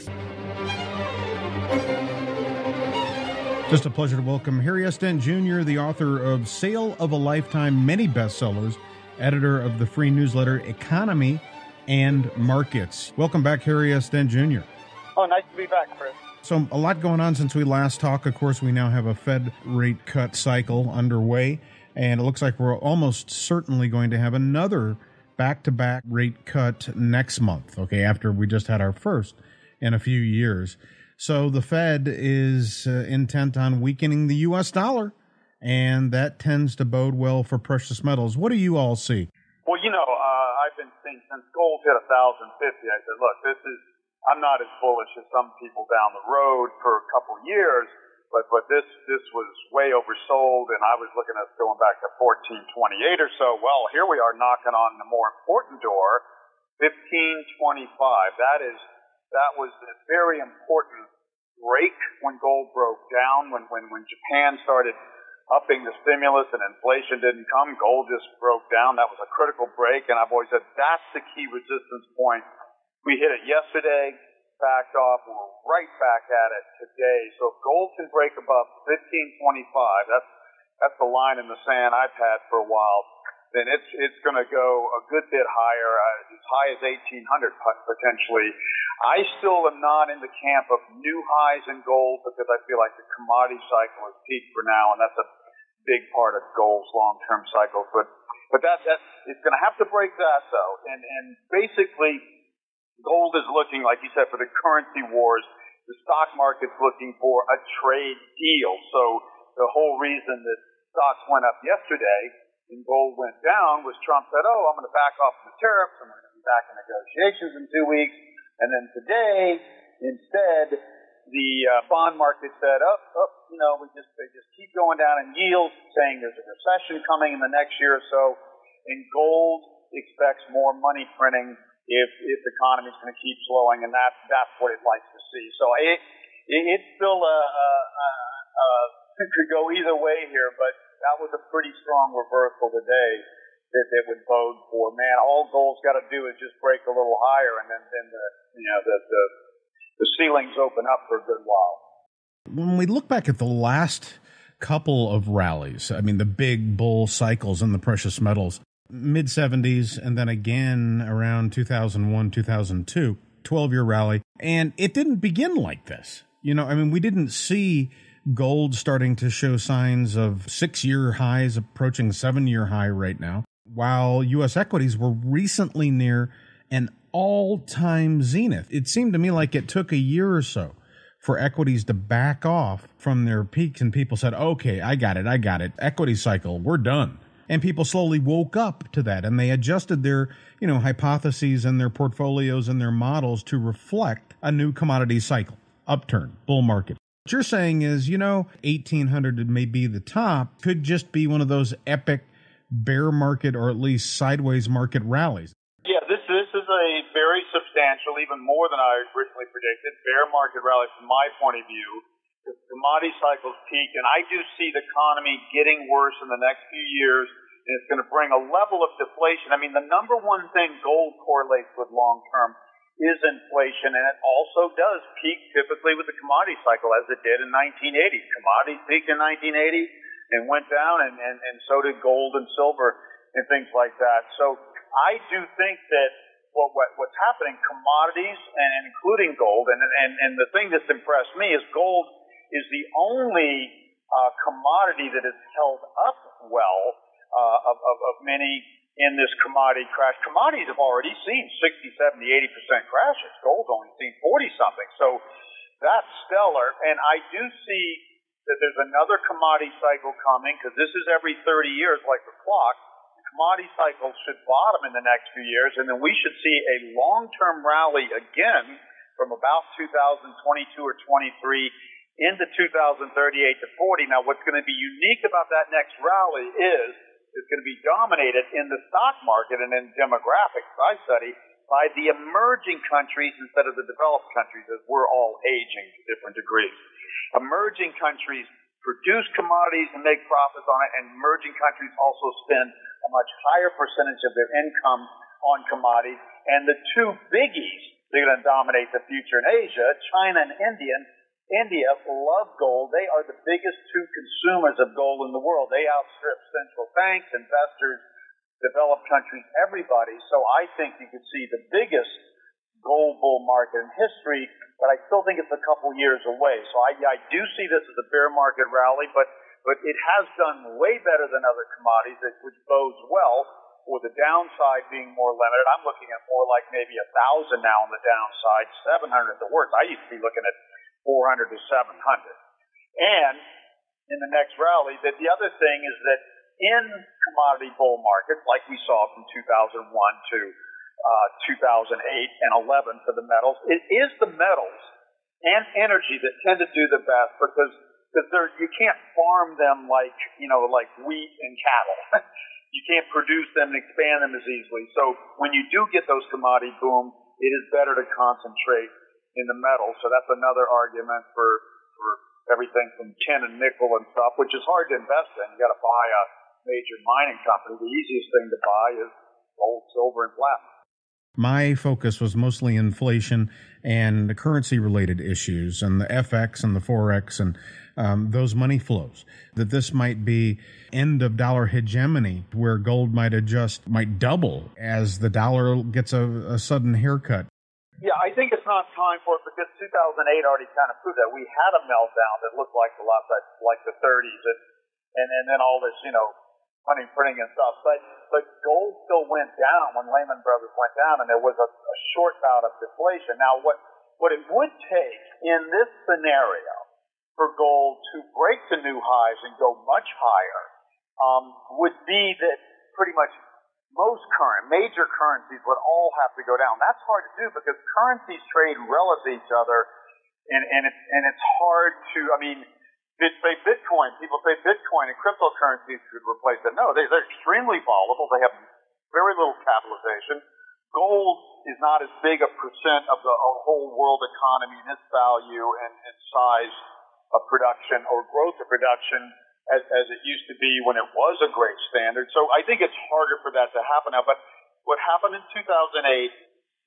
Just a pleasure to welcome Harry S. Dent Junior, the author of Sale of a Lifetime, many bestsellers, editor of the free newsletter Economy and Markets. Welcome back, Harry S. Dent Junior Oh, nice to be back, Chris. So a lot going on since we last talked. Of course, we now have a Fed rate cut cycle underway, and it looks like we're almost certainly going to have another back-to-back rate cut next month, okay, after we just had our first in a few years. So the Fed is uh, intent on weakening the U S dollar, and that tends to bode well for precious metals. What do you all see? Well, you know, uh, I've been saying since gold hit one thousand fifty, I said, look, this is, I'm not as bullish as some people down the road for a couple of years, but, but this, this was way oversold, and I was looking at going back to fourteen twenty-eight or so. Well, here we are knocking on the more important door, fifteen twenty-five. That is... That was a very important break when gold broke down. When, when, when Japan started upping the stimulus and inflation didn't come, gold just broke down. That was a critical break. And I've always said that's the key resistance point. We hit it yesterday, backed off. We're right back at it today. So if gold can break above fifteen twenty-five, that's, that's the line in the sand I've had for a while, then it's it's going to go a good bit higher, uh, as high as eighteen hundred potentially. I still am not in the camp of new highs in gold because I feel like the commodity cycle has peaked for now, and that's a big part of gold's long-term cycle. But but that that it's going to have to break that though, and and basically gold is looking, like you said, for the currency wars. The stock market's looking for a trade deal. So the whole reason that stocks went up yesterday and gold went down was Trump said, oh, I'm going to back off the tariffs and we're going to be back in negotiations in two weeks. And then today, instead, the uh, bond market said, oh, oh, you know, we just they just keep going down in yields, saying there's a recession coming in the next year or so. And gold expects more money printing if if the economy is going to keep slowing, and that's that's what it likes to see. So it it's still a, a, a, a could go either way here, but that was a pretty strong reversal today that, that would bode for, man, all gold's got to do is just break a little higher, and then, then the, you know, the, the, the ceilings open up for a good while. When we look back at the last couple of rallies, I mean, the big bull cycles in the precious metals, mid seventies, and then again around two thousand one, two thousand two, twelve-year rally, and it didn't begin like this. You know, I mean, we didn't see gold starting to show signs of six-year highs approaching seven-year high right now, while U S equities were recently near an all-time zenith. It seemed to me like it took a year or so for equities to back off from their peaks, and people said, okay, I got it, I got it, equity cycle, we're done. And people slowly woke up to that, and they adjusted their, you know, hypotheses and their portfolios and their models to reflect a new commodity cycle, upturn, bull market. What you're saying is, you know, eighteen hundred may be the top, could just be one of those epic bear market or at least sideways market rallies. Yeah, this this is a very substantial, even more than I originally predicted, bear market rally from my point of view. The commodity cycles peaked, and I do see the economy getting worse in the next few years, and it's going to bring a level of deflation. I mean, the number one thing gold correlates with long-term is inflation, and it also does peak typically with the commodity cycle, as it did in nineteen eighty. Commodities peaked in nineteen eighty and went down, and, and, and so did gold and silver and things like that. So I do think that what, what what's happening, commodities and including gold, and, and, and the thing that's impressed me is gold is the only uh, commodity that has held up well uh, of, of, of many in this commodity crash. Commodities have already seen sixty, seventy, eighty percent crashes. Gold's only seen forty-something. So that's stellar. And I do see that there's another commodity cycle coming, because this is every thirty years, like the clock. The commodity cycle should bottom in the next few years, and then we should see a long-term rally again from about two thousand twenty-two or twenty-three into two thousand thirty-eight to forty. Now, what's going to be unique about that next rally is is going to be dominated in the stock market and in demographics I study by the emerging countries instead of the developed countries, as we're all aging to different degrees. Emerging countries produce commodities and make profits on it, and emerging countries also spend a much higher percentage of their income on commodities. And the two biggies that are going to dominate the future in Asia, China and India, India love gold. They are the biggest two consumers of gold in the world. They outstrip central banks, investors, developed countries, everybody. So I think you could see the biggest gold bull market in history, but I still think it's a couple years away. So I, I do see this as a bear market rally, but, but it has done way better than other commodities, which bodes well for the downside being more limited. I'm looking at more like maybe one thousand now on the downside, seven hundred at the worst. I used to be looking at four hundred to seven hundred. And in the next rally, that the other thing is that in commodity bull markets, like we saw from two thousand one to uh, two thousand eight and eleven for the metals, it is the metals and energy that tend to do the best, because because they're, you can't farm them like, you know, like wheat and cattle. You can't produce them and expand them as easily. So when you do get those commodity boom, it is better to concentrate in the metal. So that's another argument for, for everything from tin and nickel and stuff, which is hard to invest in. You got to buy a major mining company. The easiest thing to buy is gold, silver, and platinum. My focus was mostly inflation and the currency-related issues and the F X and the Forex and um, those money flows, that this might be end of dollar hegemony where gold might adjust, might double as the dollar gets a, a sudden haircut. Yeah, I think it's not time for it, because two thousand eight already kind of proved that. We had a meltdown that looked like the last, like the thirties, and, and and then all this, you know, money printing and stuff. But but gold still went down when Lehman Brothers went down, and there was a, a short bout of deflation. Now, what what it would take in this scenario for gold to break the new highs and go much higher um, would be that pretty much most current, major currencies would all have to go down. That's hard to do because currencies trade relative to each other, and, and, it's, and it's hard to, I mean, they say Bitcoin, people say Bitcoin and cryptocurrencies should replace it. No, they, they're extremely volatile. They have very little capitalization. Gold is not as big a percent of the whole world economy in its value and, and size of production or growth of production as, as it used to be when it was a great standard. So I think it's harder for that to happen now. But what happened in two thousand eight,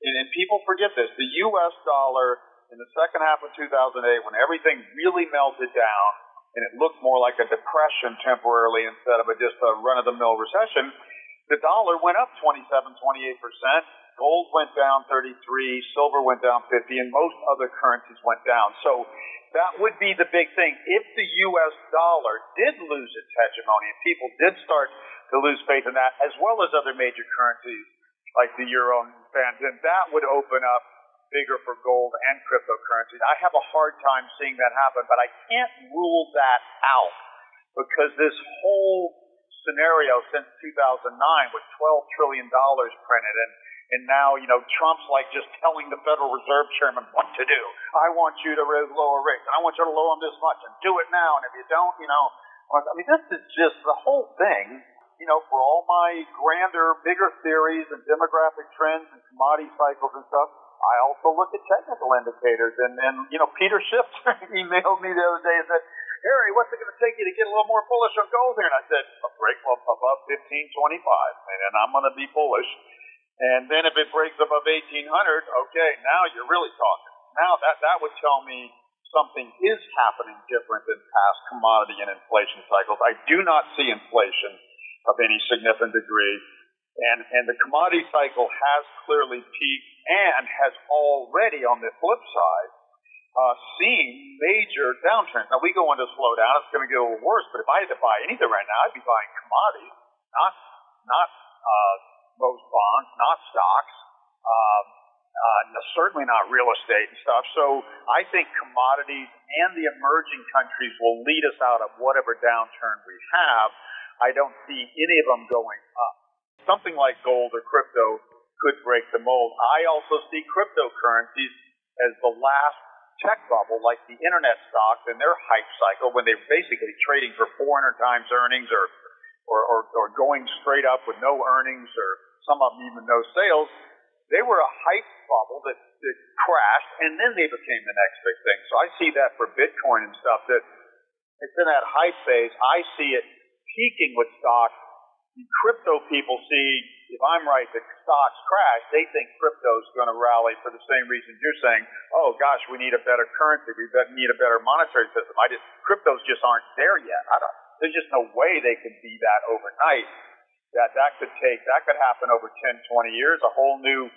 and, and people forget this, the U S dollar in the second half of two thousand eight, when everything really melted down and it looked more like a depression temporarily instead of a, just a run-of-the-mill recession, the dollar went up twenty-seven, twenty-eight percent, gold went down thirty-three, silver went down fifty, and most other currencies went down. So that would be the big thing. If the U S dollar did lose its hegemony, and people did start to lose faith in that, as well as other major currencies like the euro and pound, then that would open up bigger for gold and cryptocurrencies. I have a hard time seeing that happen, but I can't rule that out because this whole scenario since two thousand nine with twelve trillion dollars printed, and, and now, you know, Trump's like just telling the Federal Reserve Chairman what to do. I want you to lower rates, and I want you to lower them this much, and do it now, and if you don't, you know, I mean, this is just the whole thing, you know, for all my grander, bigger theories and demographic trends and commodity cycles and stuff, I also look at technical indicators, and, and you know, Peter Schiff emailed me the other day and said, Harry, what's it going to take you to get a little more bullish on gold here? And I said, a break above fifteen twenty-five, and then I'm going to be bullish. And then if it breaks above eighteen hundred, okay, now you're really talking. Now that, that would tell me something is happening different than past commodity and inflation cycles. I do not see inflation of any significant degree. And, and the commodity cycle has clearly peaked and has already, on the flip side, Uh, seeing major downturns. Now, we go into slowdown. It's going to get a little worse, but if I had to buy anything right now, I'd be buying commodities, not not uh, most bonds, not stocks, um, uh, certainly not real estate and stuff. So I think commodities and the emerging countries will lead us out of whatever downturn we have. I don't see any of them going up. Something like gold or crypto could break the mold. I also see cryptocurrencies as the last tech bubble, like the internet stocks and their hype cycle, when they're basically trading for four hundred times earnings, or, or, or, or going straight up with no earnings, or some of them even no sales. They were a hype bubble that, that crashed, and then they became the next big thing. So I see that for Bitcoin and stuff, that it's in that hype phase. I see it peaking with stocks. Crypto people see, if I'm right, that stocks crash, they think crypto's going to rally for the same reasons you're saying. Oh, gosh, we need a better currency. We need a better monetary system. I just, cryptos just aren't there yet. I don't, there's just no way they could be that overnight. That, that could take, that could happen over ten, twenty years, a whole new,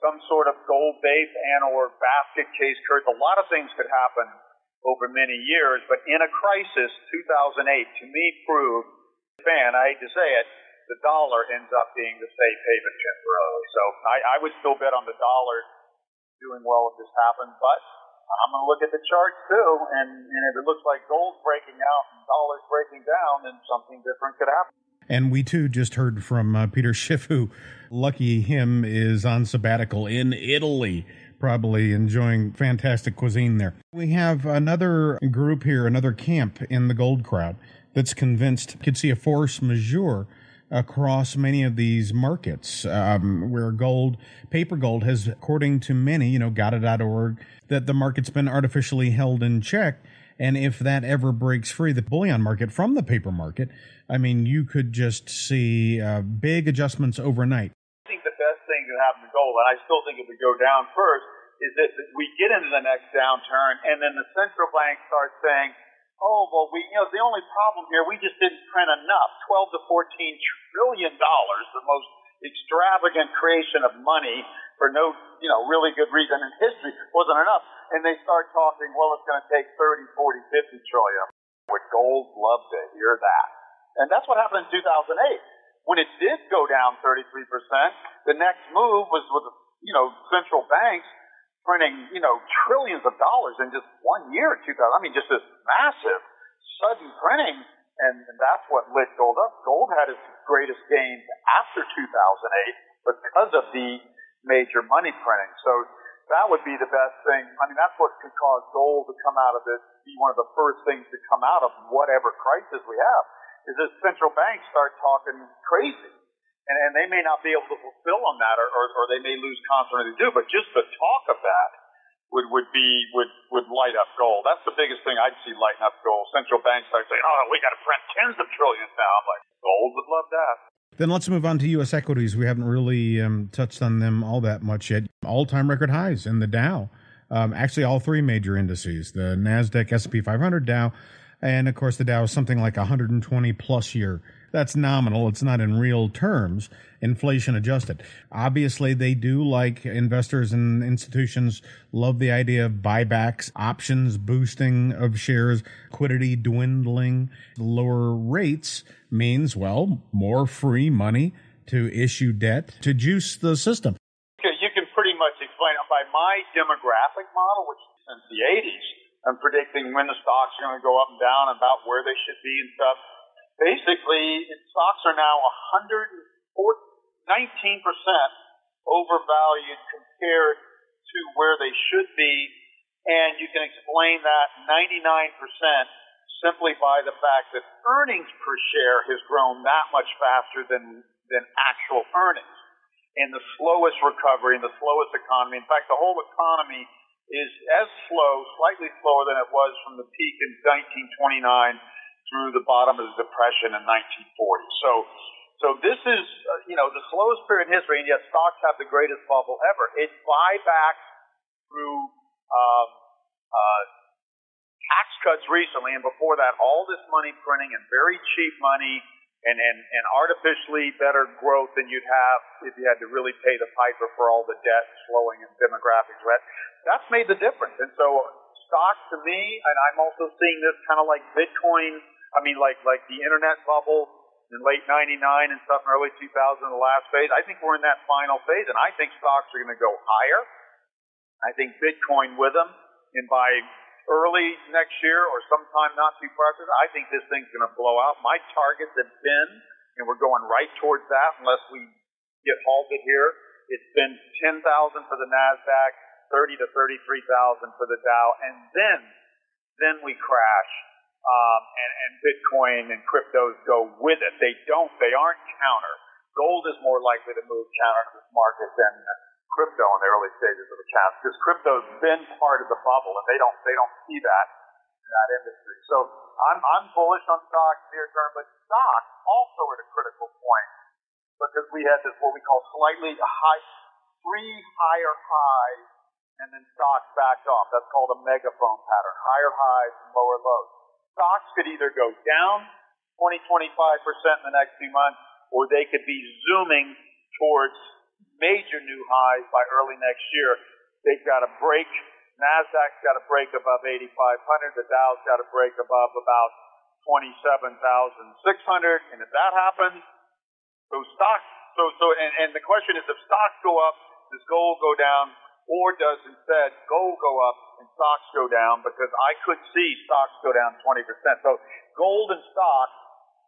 some sort of gold base and or basket case curve. A lot of things could happen over many years, but in a crisis, two thousand eight, to me, proved Fan, I hate to say it, the dollar ends up being the safe haven temporarily. So I, I would still bet on the dollar doing well if this happens, but I'm going to look at the charts too, and, and if it looks like gold's breaking out and dollar's breaking down, then something different could happen. And we too just heard from uh, Peter Schiff, who, lucky him, is on sabbatical in Italy, probably enjoying fantastic cuisine there. We have another group here, another camp in the gold crowd that's convinced could see a force majeure across many of these markets, um, where gold, paper gold has, according to many, you know, G A T A dot org, that the market's been artificially held in check. And if that ever breaks free, the bullion market from the paper market, I mean, you could just see uh, big adjustments overnight. I think the best thing that happened to gold, and I still think it would go down first, is that we get into the next downturn and then the central bank starts saying, oh, well, we, you know, the only problem here, we just didn't print enough, twelve to fourteen trillion dollars, the most extravagant creation of money for no, you know, really good reason in history, wasn't enough. And they start talking, well, it's going to take thirty, forty, fifty trillion. Would gold love to hear that? And that's what happened in two thousand eight. When it did go down thirty-three percent, the next move was with, you know, central banks printing, you know, trillions of dollars in just one year, two thousand. I mean, just this massive, sudden printing. and, and that's what lit gold up. Gold had its greatest gains after two thousand eight because of the major money printing. So that would be the best thing. I mean, that's what could cause gold to come out of this, be one of the first things to come out of whatever crisis we have, is that central banks start talking crazy. And, and they may not be able to fulfill on that, or, or, or they may lose confidence they do, but just the talk of that would, would be, would, would light up gold. That's the biggest thing I'd see lighting up gold. Central banks start saying, oh, we got to print tens of trillions now. I'm like, gold would love that. Then let's move on to U S equities. We haven't really um, touched on them all that much yet. All-time record highs in the Dow. Um, actually, all three major indices, the NASDAQ, S and P five hundred, Dow, and, of course, the Dow is something like one hundred twenty plus year. That's nominal. It's not in real terms, inflation adjusted. Obviously, they do, like investors and institutions, love the idea of buybacks, options, boosting of shares, liquidity dwindling. Lower rates means, well, more free money to issue debt to juice the system. You can pretty much explain it by my demographic model, which is since the eighties. I'm predicting when the stocks are going to go up and down, about where they should be and stuff. Basically, stocks are now one hundred nineteen percent overvalued compared to where they should be, and you can explain that ninety-nine percent simply by the fact that earnings per share has grown that much faster than, than actual earnings in the slowest recovery, in the slowest economy. In fact, the whole economy is as slow, slightly slower than it was from the peak in nineteen twenty-nine through the bottom of the Depression in nineteen forty. So so this is, uh, you know, the slowest period in history, and yet stocks have the greatest bubble ever. It's buybacks through um, uh, tax cuts recently, and before that, all this money printing and very cheap money and, and, and artificially better growth than you'd have if you had to really pay the piper for all the debt slowing and demographics. That's made the difference. And so stocks to me, and I'm also seeing this kind of like Bitcoin, I mean, like like the internet bubble in late ninety-nine and stuff in early two thousand, the last phase. I think we're in that final phase, and I think stocks are going to go higher. I think Bitcoin with them, and by early next year or sometime not too far, I think this thing's going to blow out. My target's at ten, and we're going right towards that unless we get halted here. It's been ten thousand for the NASDAQ, thirty to thirty-three thousand for the Dow, and then then we crash. Um, and, and Bitcoin and cryptos go with it. They don't. They aren't counter. Gold is more likely to move counter to this market than crypto in the early stages of the crash, because crypto's been part of the bubble, and they don't they don't see that in that industry. So I'm I'm bullish on stocks near term, but stocks also at a critical point because we had this what we call slightly high three higher highs, and then stocks backed off. That's called a megaphone pattern: higher highs and lower lows. Stocks could either go down twenty, twenty-five percent in the next few months, or they could be zooming towards major new highs by early next year. They've got to break. NASDAQ's got to break above eighty-five hundred. The Dow's got to break above about twenty-seven thousand six hundred. And if that happens, so stocks, so, so, and, and the question is, if stocks go up, does gold go down? Or does instead gold go up and stocks go down? Because I could see stocks go down twenty percent. So gold and stocks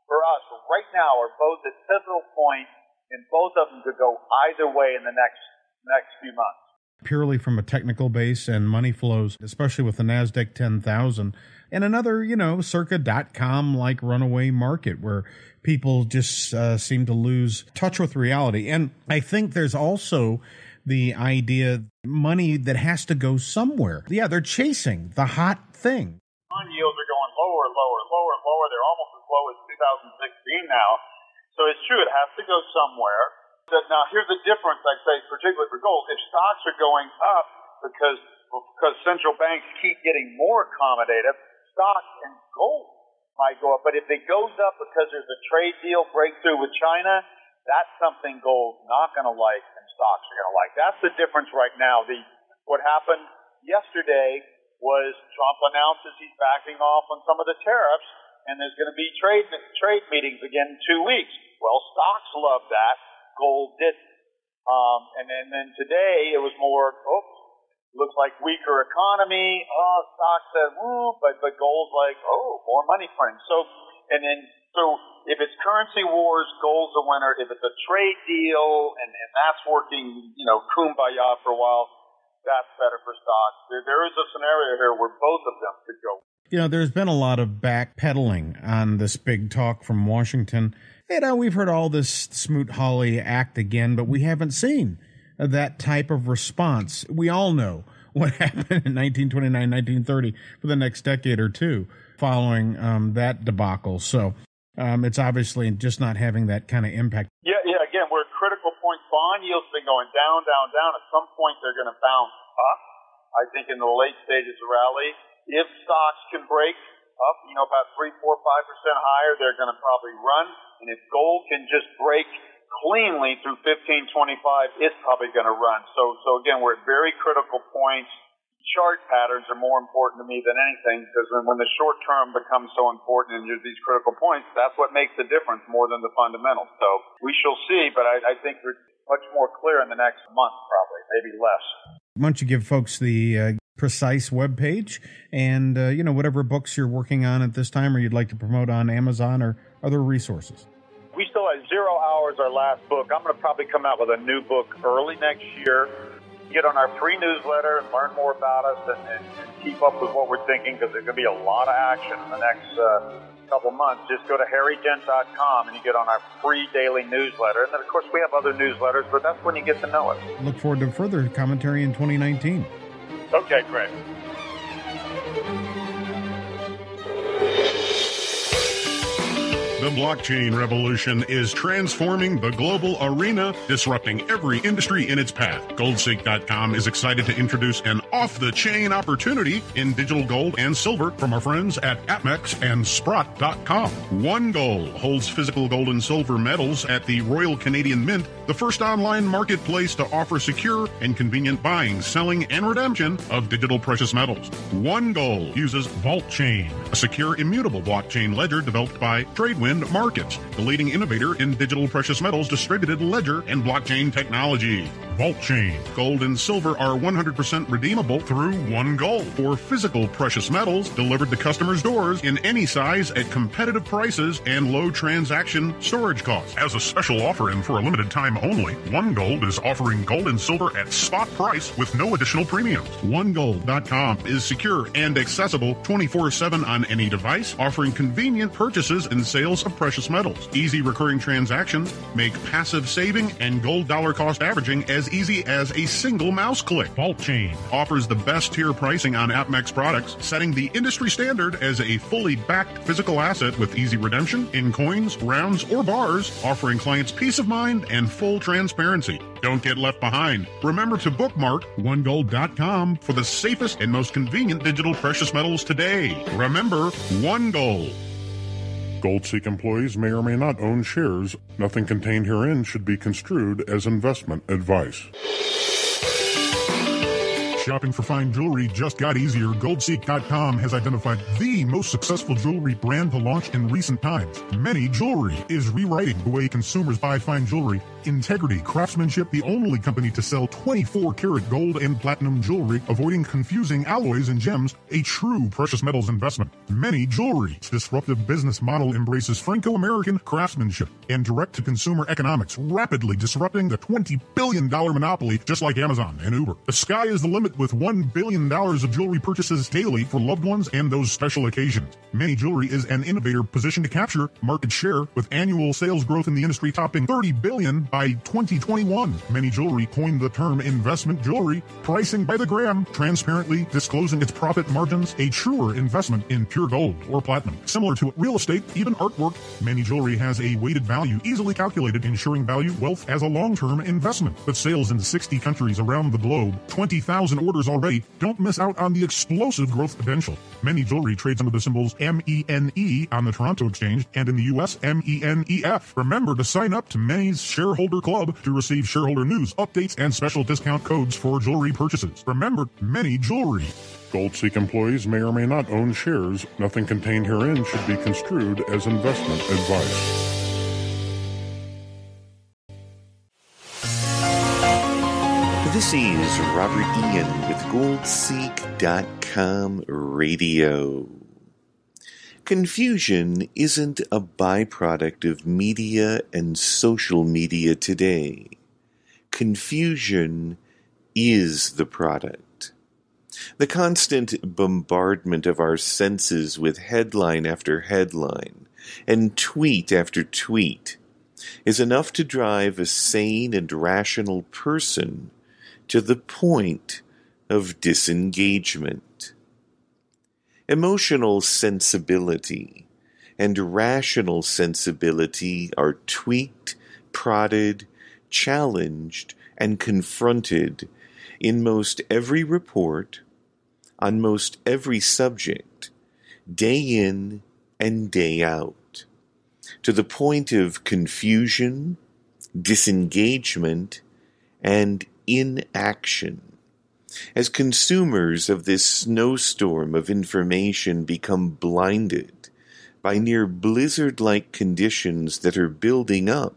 for us right now are both at pivotal points, and both of them could go either way in the next next few months. Purely from a technical base and money flows, especially with the NASDAQ ten thousand, and another, you know, circa dot-com like runaway market where people just uh, seem to lose touch with reality. And I think there's also the idea, money that has to go somewhere. Yeah, they're chasing the hot thing. Bond yields are going lower, lower, lower, lower. They're almost as low as two thousand sixteen now. So it's true, it has to go somewhere. Now, here's the difference, I'd say, particularly for gold. If stocks are going up because, because central banks keep getting more accommodative, stocks and gold might go up. But if it goes up because there's a trade deal breakthrough with China, that's something gold's not going to like. Stocks are going to like. That's the difference right now. The what happened yesterday was Trump announces he's backing off on some of the tariffs, and there's going to be trade trade meetings again in two weeks. Well, stocks love that. Gold didn't. Um, and, and then today it was more, oops, looks like weaker economy. Oh, stocks said, woo, but, but gold's like, oh, more money printing. So And then, so if it's currency wars, gold's the winner. If it's a trade deal and, and that's working, you know, kumbaya for a while, that's better for stocks. There, there is a scenario here where both of them could go. You know, there's been a lot of backpedaling on this big talk from Washington. You know, we've heard all this Smoot-Hawley act again, but we haven't seen that type of response. We all know what happened in nineteen twenty-nine, nineteen thirty for the next decade or two following um, that debacle. So um, it's obviously just not having that kind of impact. Yeah, yeah. Again, we're at critical points. Bond yields have been going down, down, down. At some point, they're going to bounce up, I think, in the late stages of rally. If stocks can break up, you know, about three, four, five percent higher, they're going to probably run. And if gold can just break cleanly through fifteen twenty-five, it's probably going to run. So, so again, we're at very critical points. Chart patterns are more important to me than anything, because when, when the short term becomes so important and you're at these critical points, that's what makes the difference more than the fundamentals. So we shall see, but I, I think we're much more clear in the next month, probably, maybe less. Why don't you give folks the... Uh precise web page and uh, you know, whatever books you're working on at this time or you'd like to promote on Amazon or other resources. We still have Zero Hours, our last book. I'm going to probably come out with a new book early next year. Get on our free newsletter and learn more about us and, and, and keep up with what we're thinking, because there's going to be a lot of action in the next uh, couple months. Just go to harry dent dot com and you get on our free daily newsletter. And then, of course, we have other newsletters, but that's when you get to know us. Look forward to further commentary in twenty nineteen. Okay, great. The blockchain revolution is transforming the global arena, disrupting every industry in its path. gold seek dot com is excited to introduce an off-the-chain opportunity in digital gold and silver from our friends at A P MEX and Sprott dot com. OneGold holds physical gold and silver medals at the Royal Canadian Mint, the first online marketplace to offer secure and convenient buying, selling, and redemption of digital precious metals. OneGold uses VaultChain, a secure, immutable blockchain ledger developed by TradeWind Markets, the leading innovator in digital precious metals, distributed ledger, and blockchain technology. VaultChain. Gold and silver are one hundred percent redeemable through OneGold for physical precious metals delivered to customers' doors in any size at competitive prices and low transaction storage costs. As a special offer and for a limited time only, OneGold is offering gold and silver at spot price with no additional premiums. one gold dot com is secure and accessible twenty-four seven on any device, offering convenient purchases and sales of precious metals, easy recurring transactions, make passive saving and gold dollar cost averaging as easy as a single mouse click. VaultChain offers the best tier pricing on A P MEX products, setting the industry standard as a fully backed physical asset with easy redemption in coins, rounds, or bars, offering clients peace of mind and full transparency. Don't get left behind. Remember to bookmark one gold dot com for the safest and most convenient digital precious metals today. Remember, OneGold. GoldSeek employees may or may not own shares. Nothing contained herein should be construed as investment advice. Shopping for fine jewelry just got easier. gold seek dot com has identified the most successful jewelry brand to launch in recent times. Many Jewelry is rewriting the way consumers buy fine jewelry. Integrity Craftsmanship, the only company to sell twenty-four karat gold and platinum jewelry, avoiding confusing alloys and gems, a true precious metals investment. Many Jewelry's disruptive business model embraces Franco-American craftsmanship and direct-to-consumer economics, rapidly disrupting the twenty billion dollars monopoly, just like Amazon and Uber. The sky is the limit with one billion dollars of jewelry purchases daily for loved ones and those special occasions. Many Jewelry is an innovator positioned to capture market share, with annual sales growth in the industry topping thirty billion dollars by twenty twenty-one. Many Jewelry coined the term investment jewelry, pricing by the gram, transparently disclosing its profit margins, a truer investment in pure gold or platinum. Similar to real estate, even artwork, Many Jewelry has a weighted value easily calculated, ensuring value wealth as a long-term investment. With sales in sixty countries around the globe, twenty thousand orders already, don't miss out on the explosive growth potential. Many Jewelry trades under the symbols M E N E on the Toronto Exchange and in the U S M E N E F. Remember to sign up to Many's Shareholder Club to receive shareholder news, updates, and special discount codes for jewelry purchases. Remember, Many Jewelry. GoldSeek employees may or may not own shares. Nothing contained herein should be construed as investment advice. This is Robert Ian with gold seek dot com Radio. Confusion isn't a byproduct of media and social media today. Confusion is the product. The constant bombardment of our senses with headline after headline and tweet after tweet is enough to drive a sane and rational person to the point of disengagement. Emotional sensibility and rational sensibility are tweaked, prodded, challenged, and confronted in most every report, on most every subject, day in and day out, to the point of confusion, disengagement, and inaction. As consumers of this snowstorm of information become blinded by near blizzard-like conditions that are building up,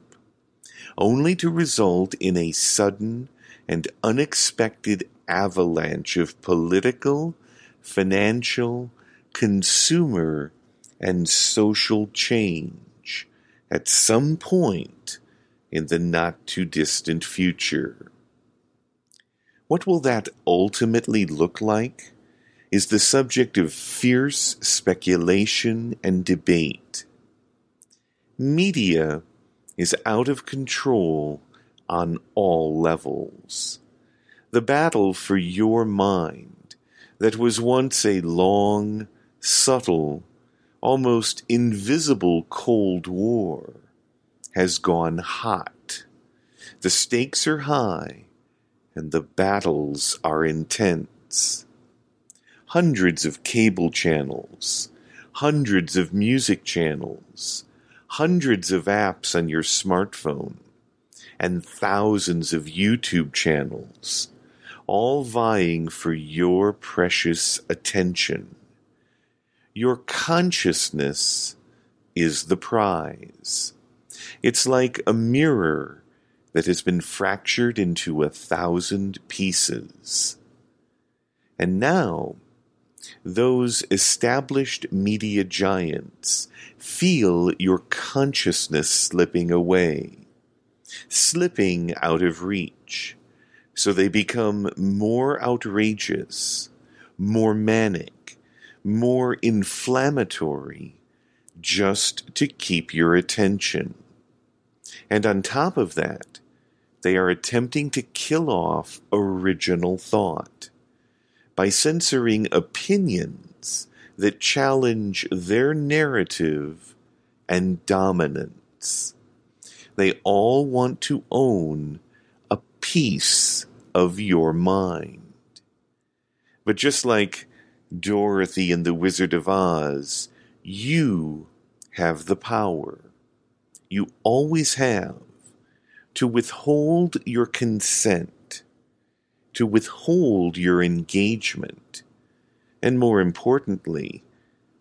only to result in a sudden and unexpected avalanche of political, financial, consumer, and social change at some point in the not-too-distant future. What will that ultimately look like is the subject of fierce speculation and debate. Media is out of control on all levels. The battle for your mind that was once a long, subtle, almost invisible Cold War has gone hot. The stakes are high, and the battles are intense. Hundreds of cable channels, hundreds of music channels, hundreds of apps on your smartphone, and thousands of YouTube channels, all vying for your precious attention. Your consciousness is the prize. It's like a mirror that has been fractured into a thousand pieces. And now, those established media giants feel your consciousness slipping away, slipping out of reach, so they become more outrageous, more manic, more inflammatory, just to keep your attention. And on top of that, they are attempting to kill off original thought by censoring opinions that challenge their narrative and dominance. They all want to own a piece of your mind. But just like Dorothy and the Wizard of Oz, you have the power. You always have to withhold your consent, to withhold your engagement, and more importantly,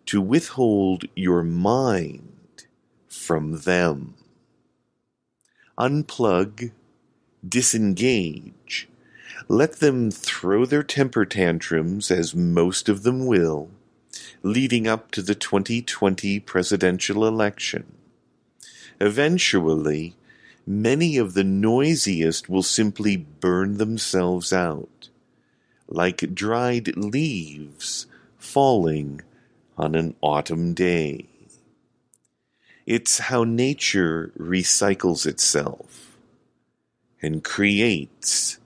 to withhold your mind from them. Unplug, disengage, let them throw their temper tantrums, as most of them will, leading up to the twenty twenty presidential election. Eventually, many of the noisiest will simply burn themselves out, like dried leaves falling on an autumn day. It's how nature recycles itself and creates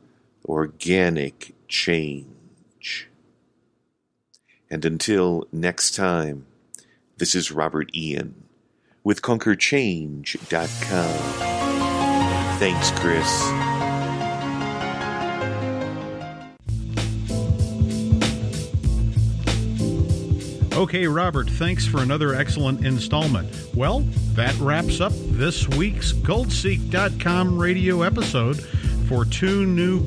organic change. And until next time, this is Robert Ian with Conquer Change dot com. Thanks, Chris. Okay, Robert, thanks for another excellent installment. Well, that wraps up this week's Gold Seek dot com radio episode for two new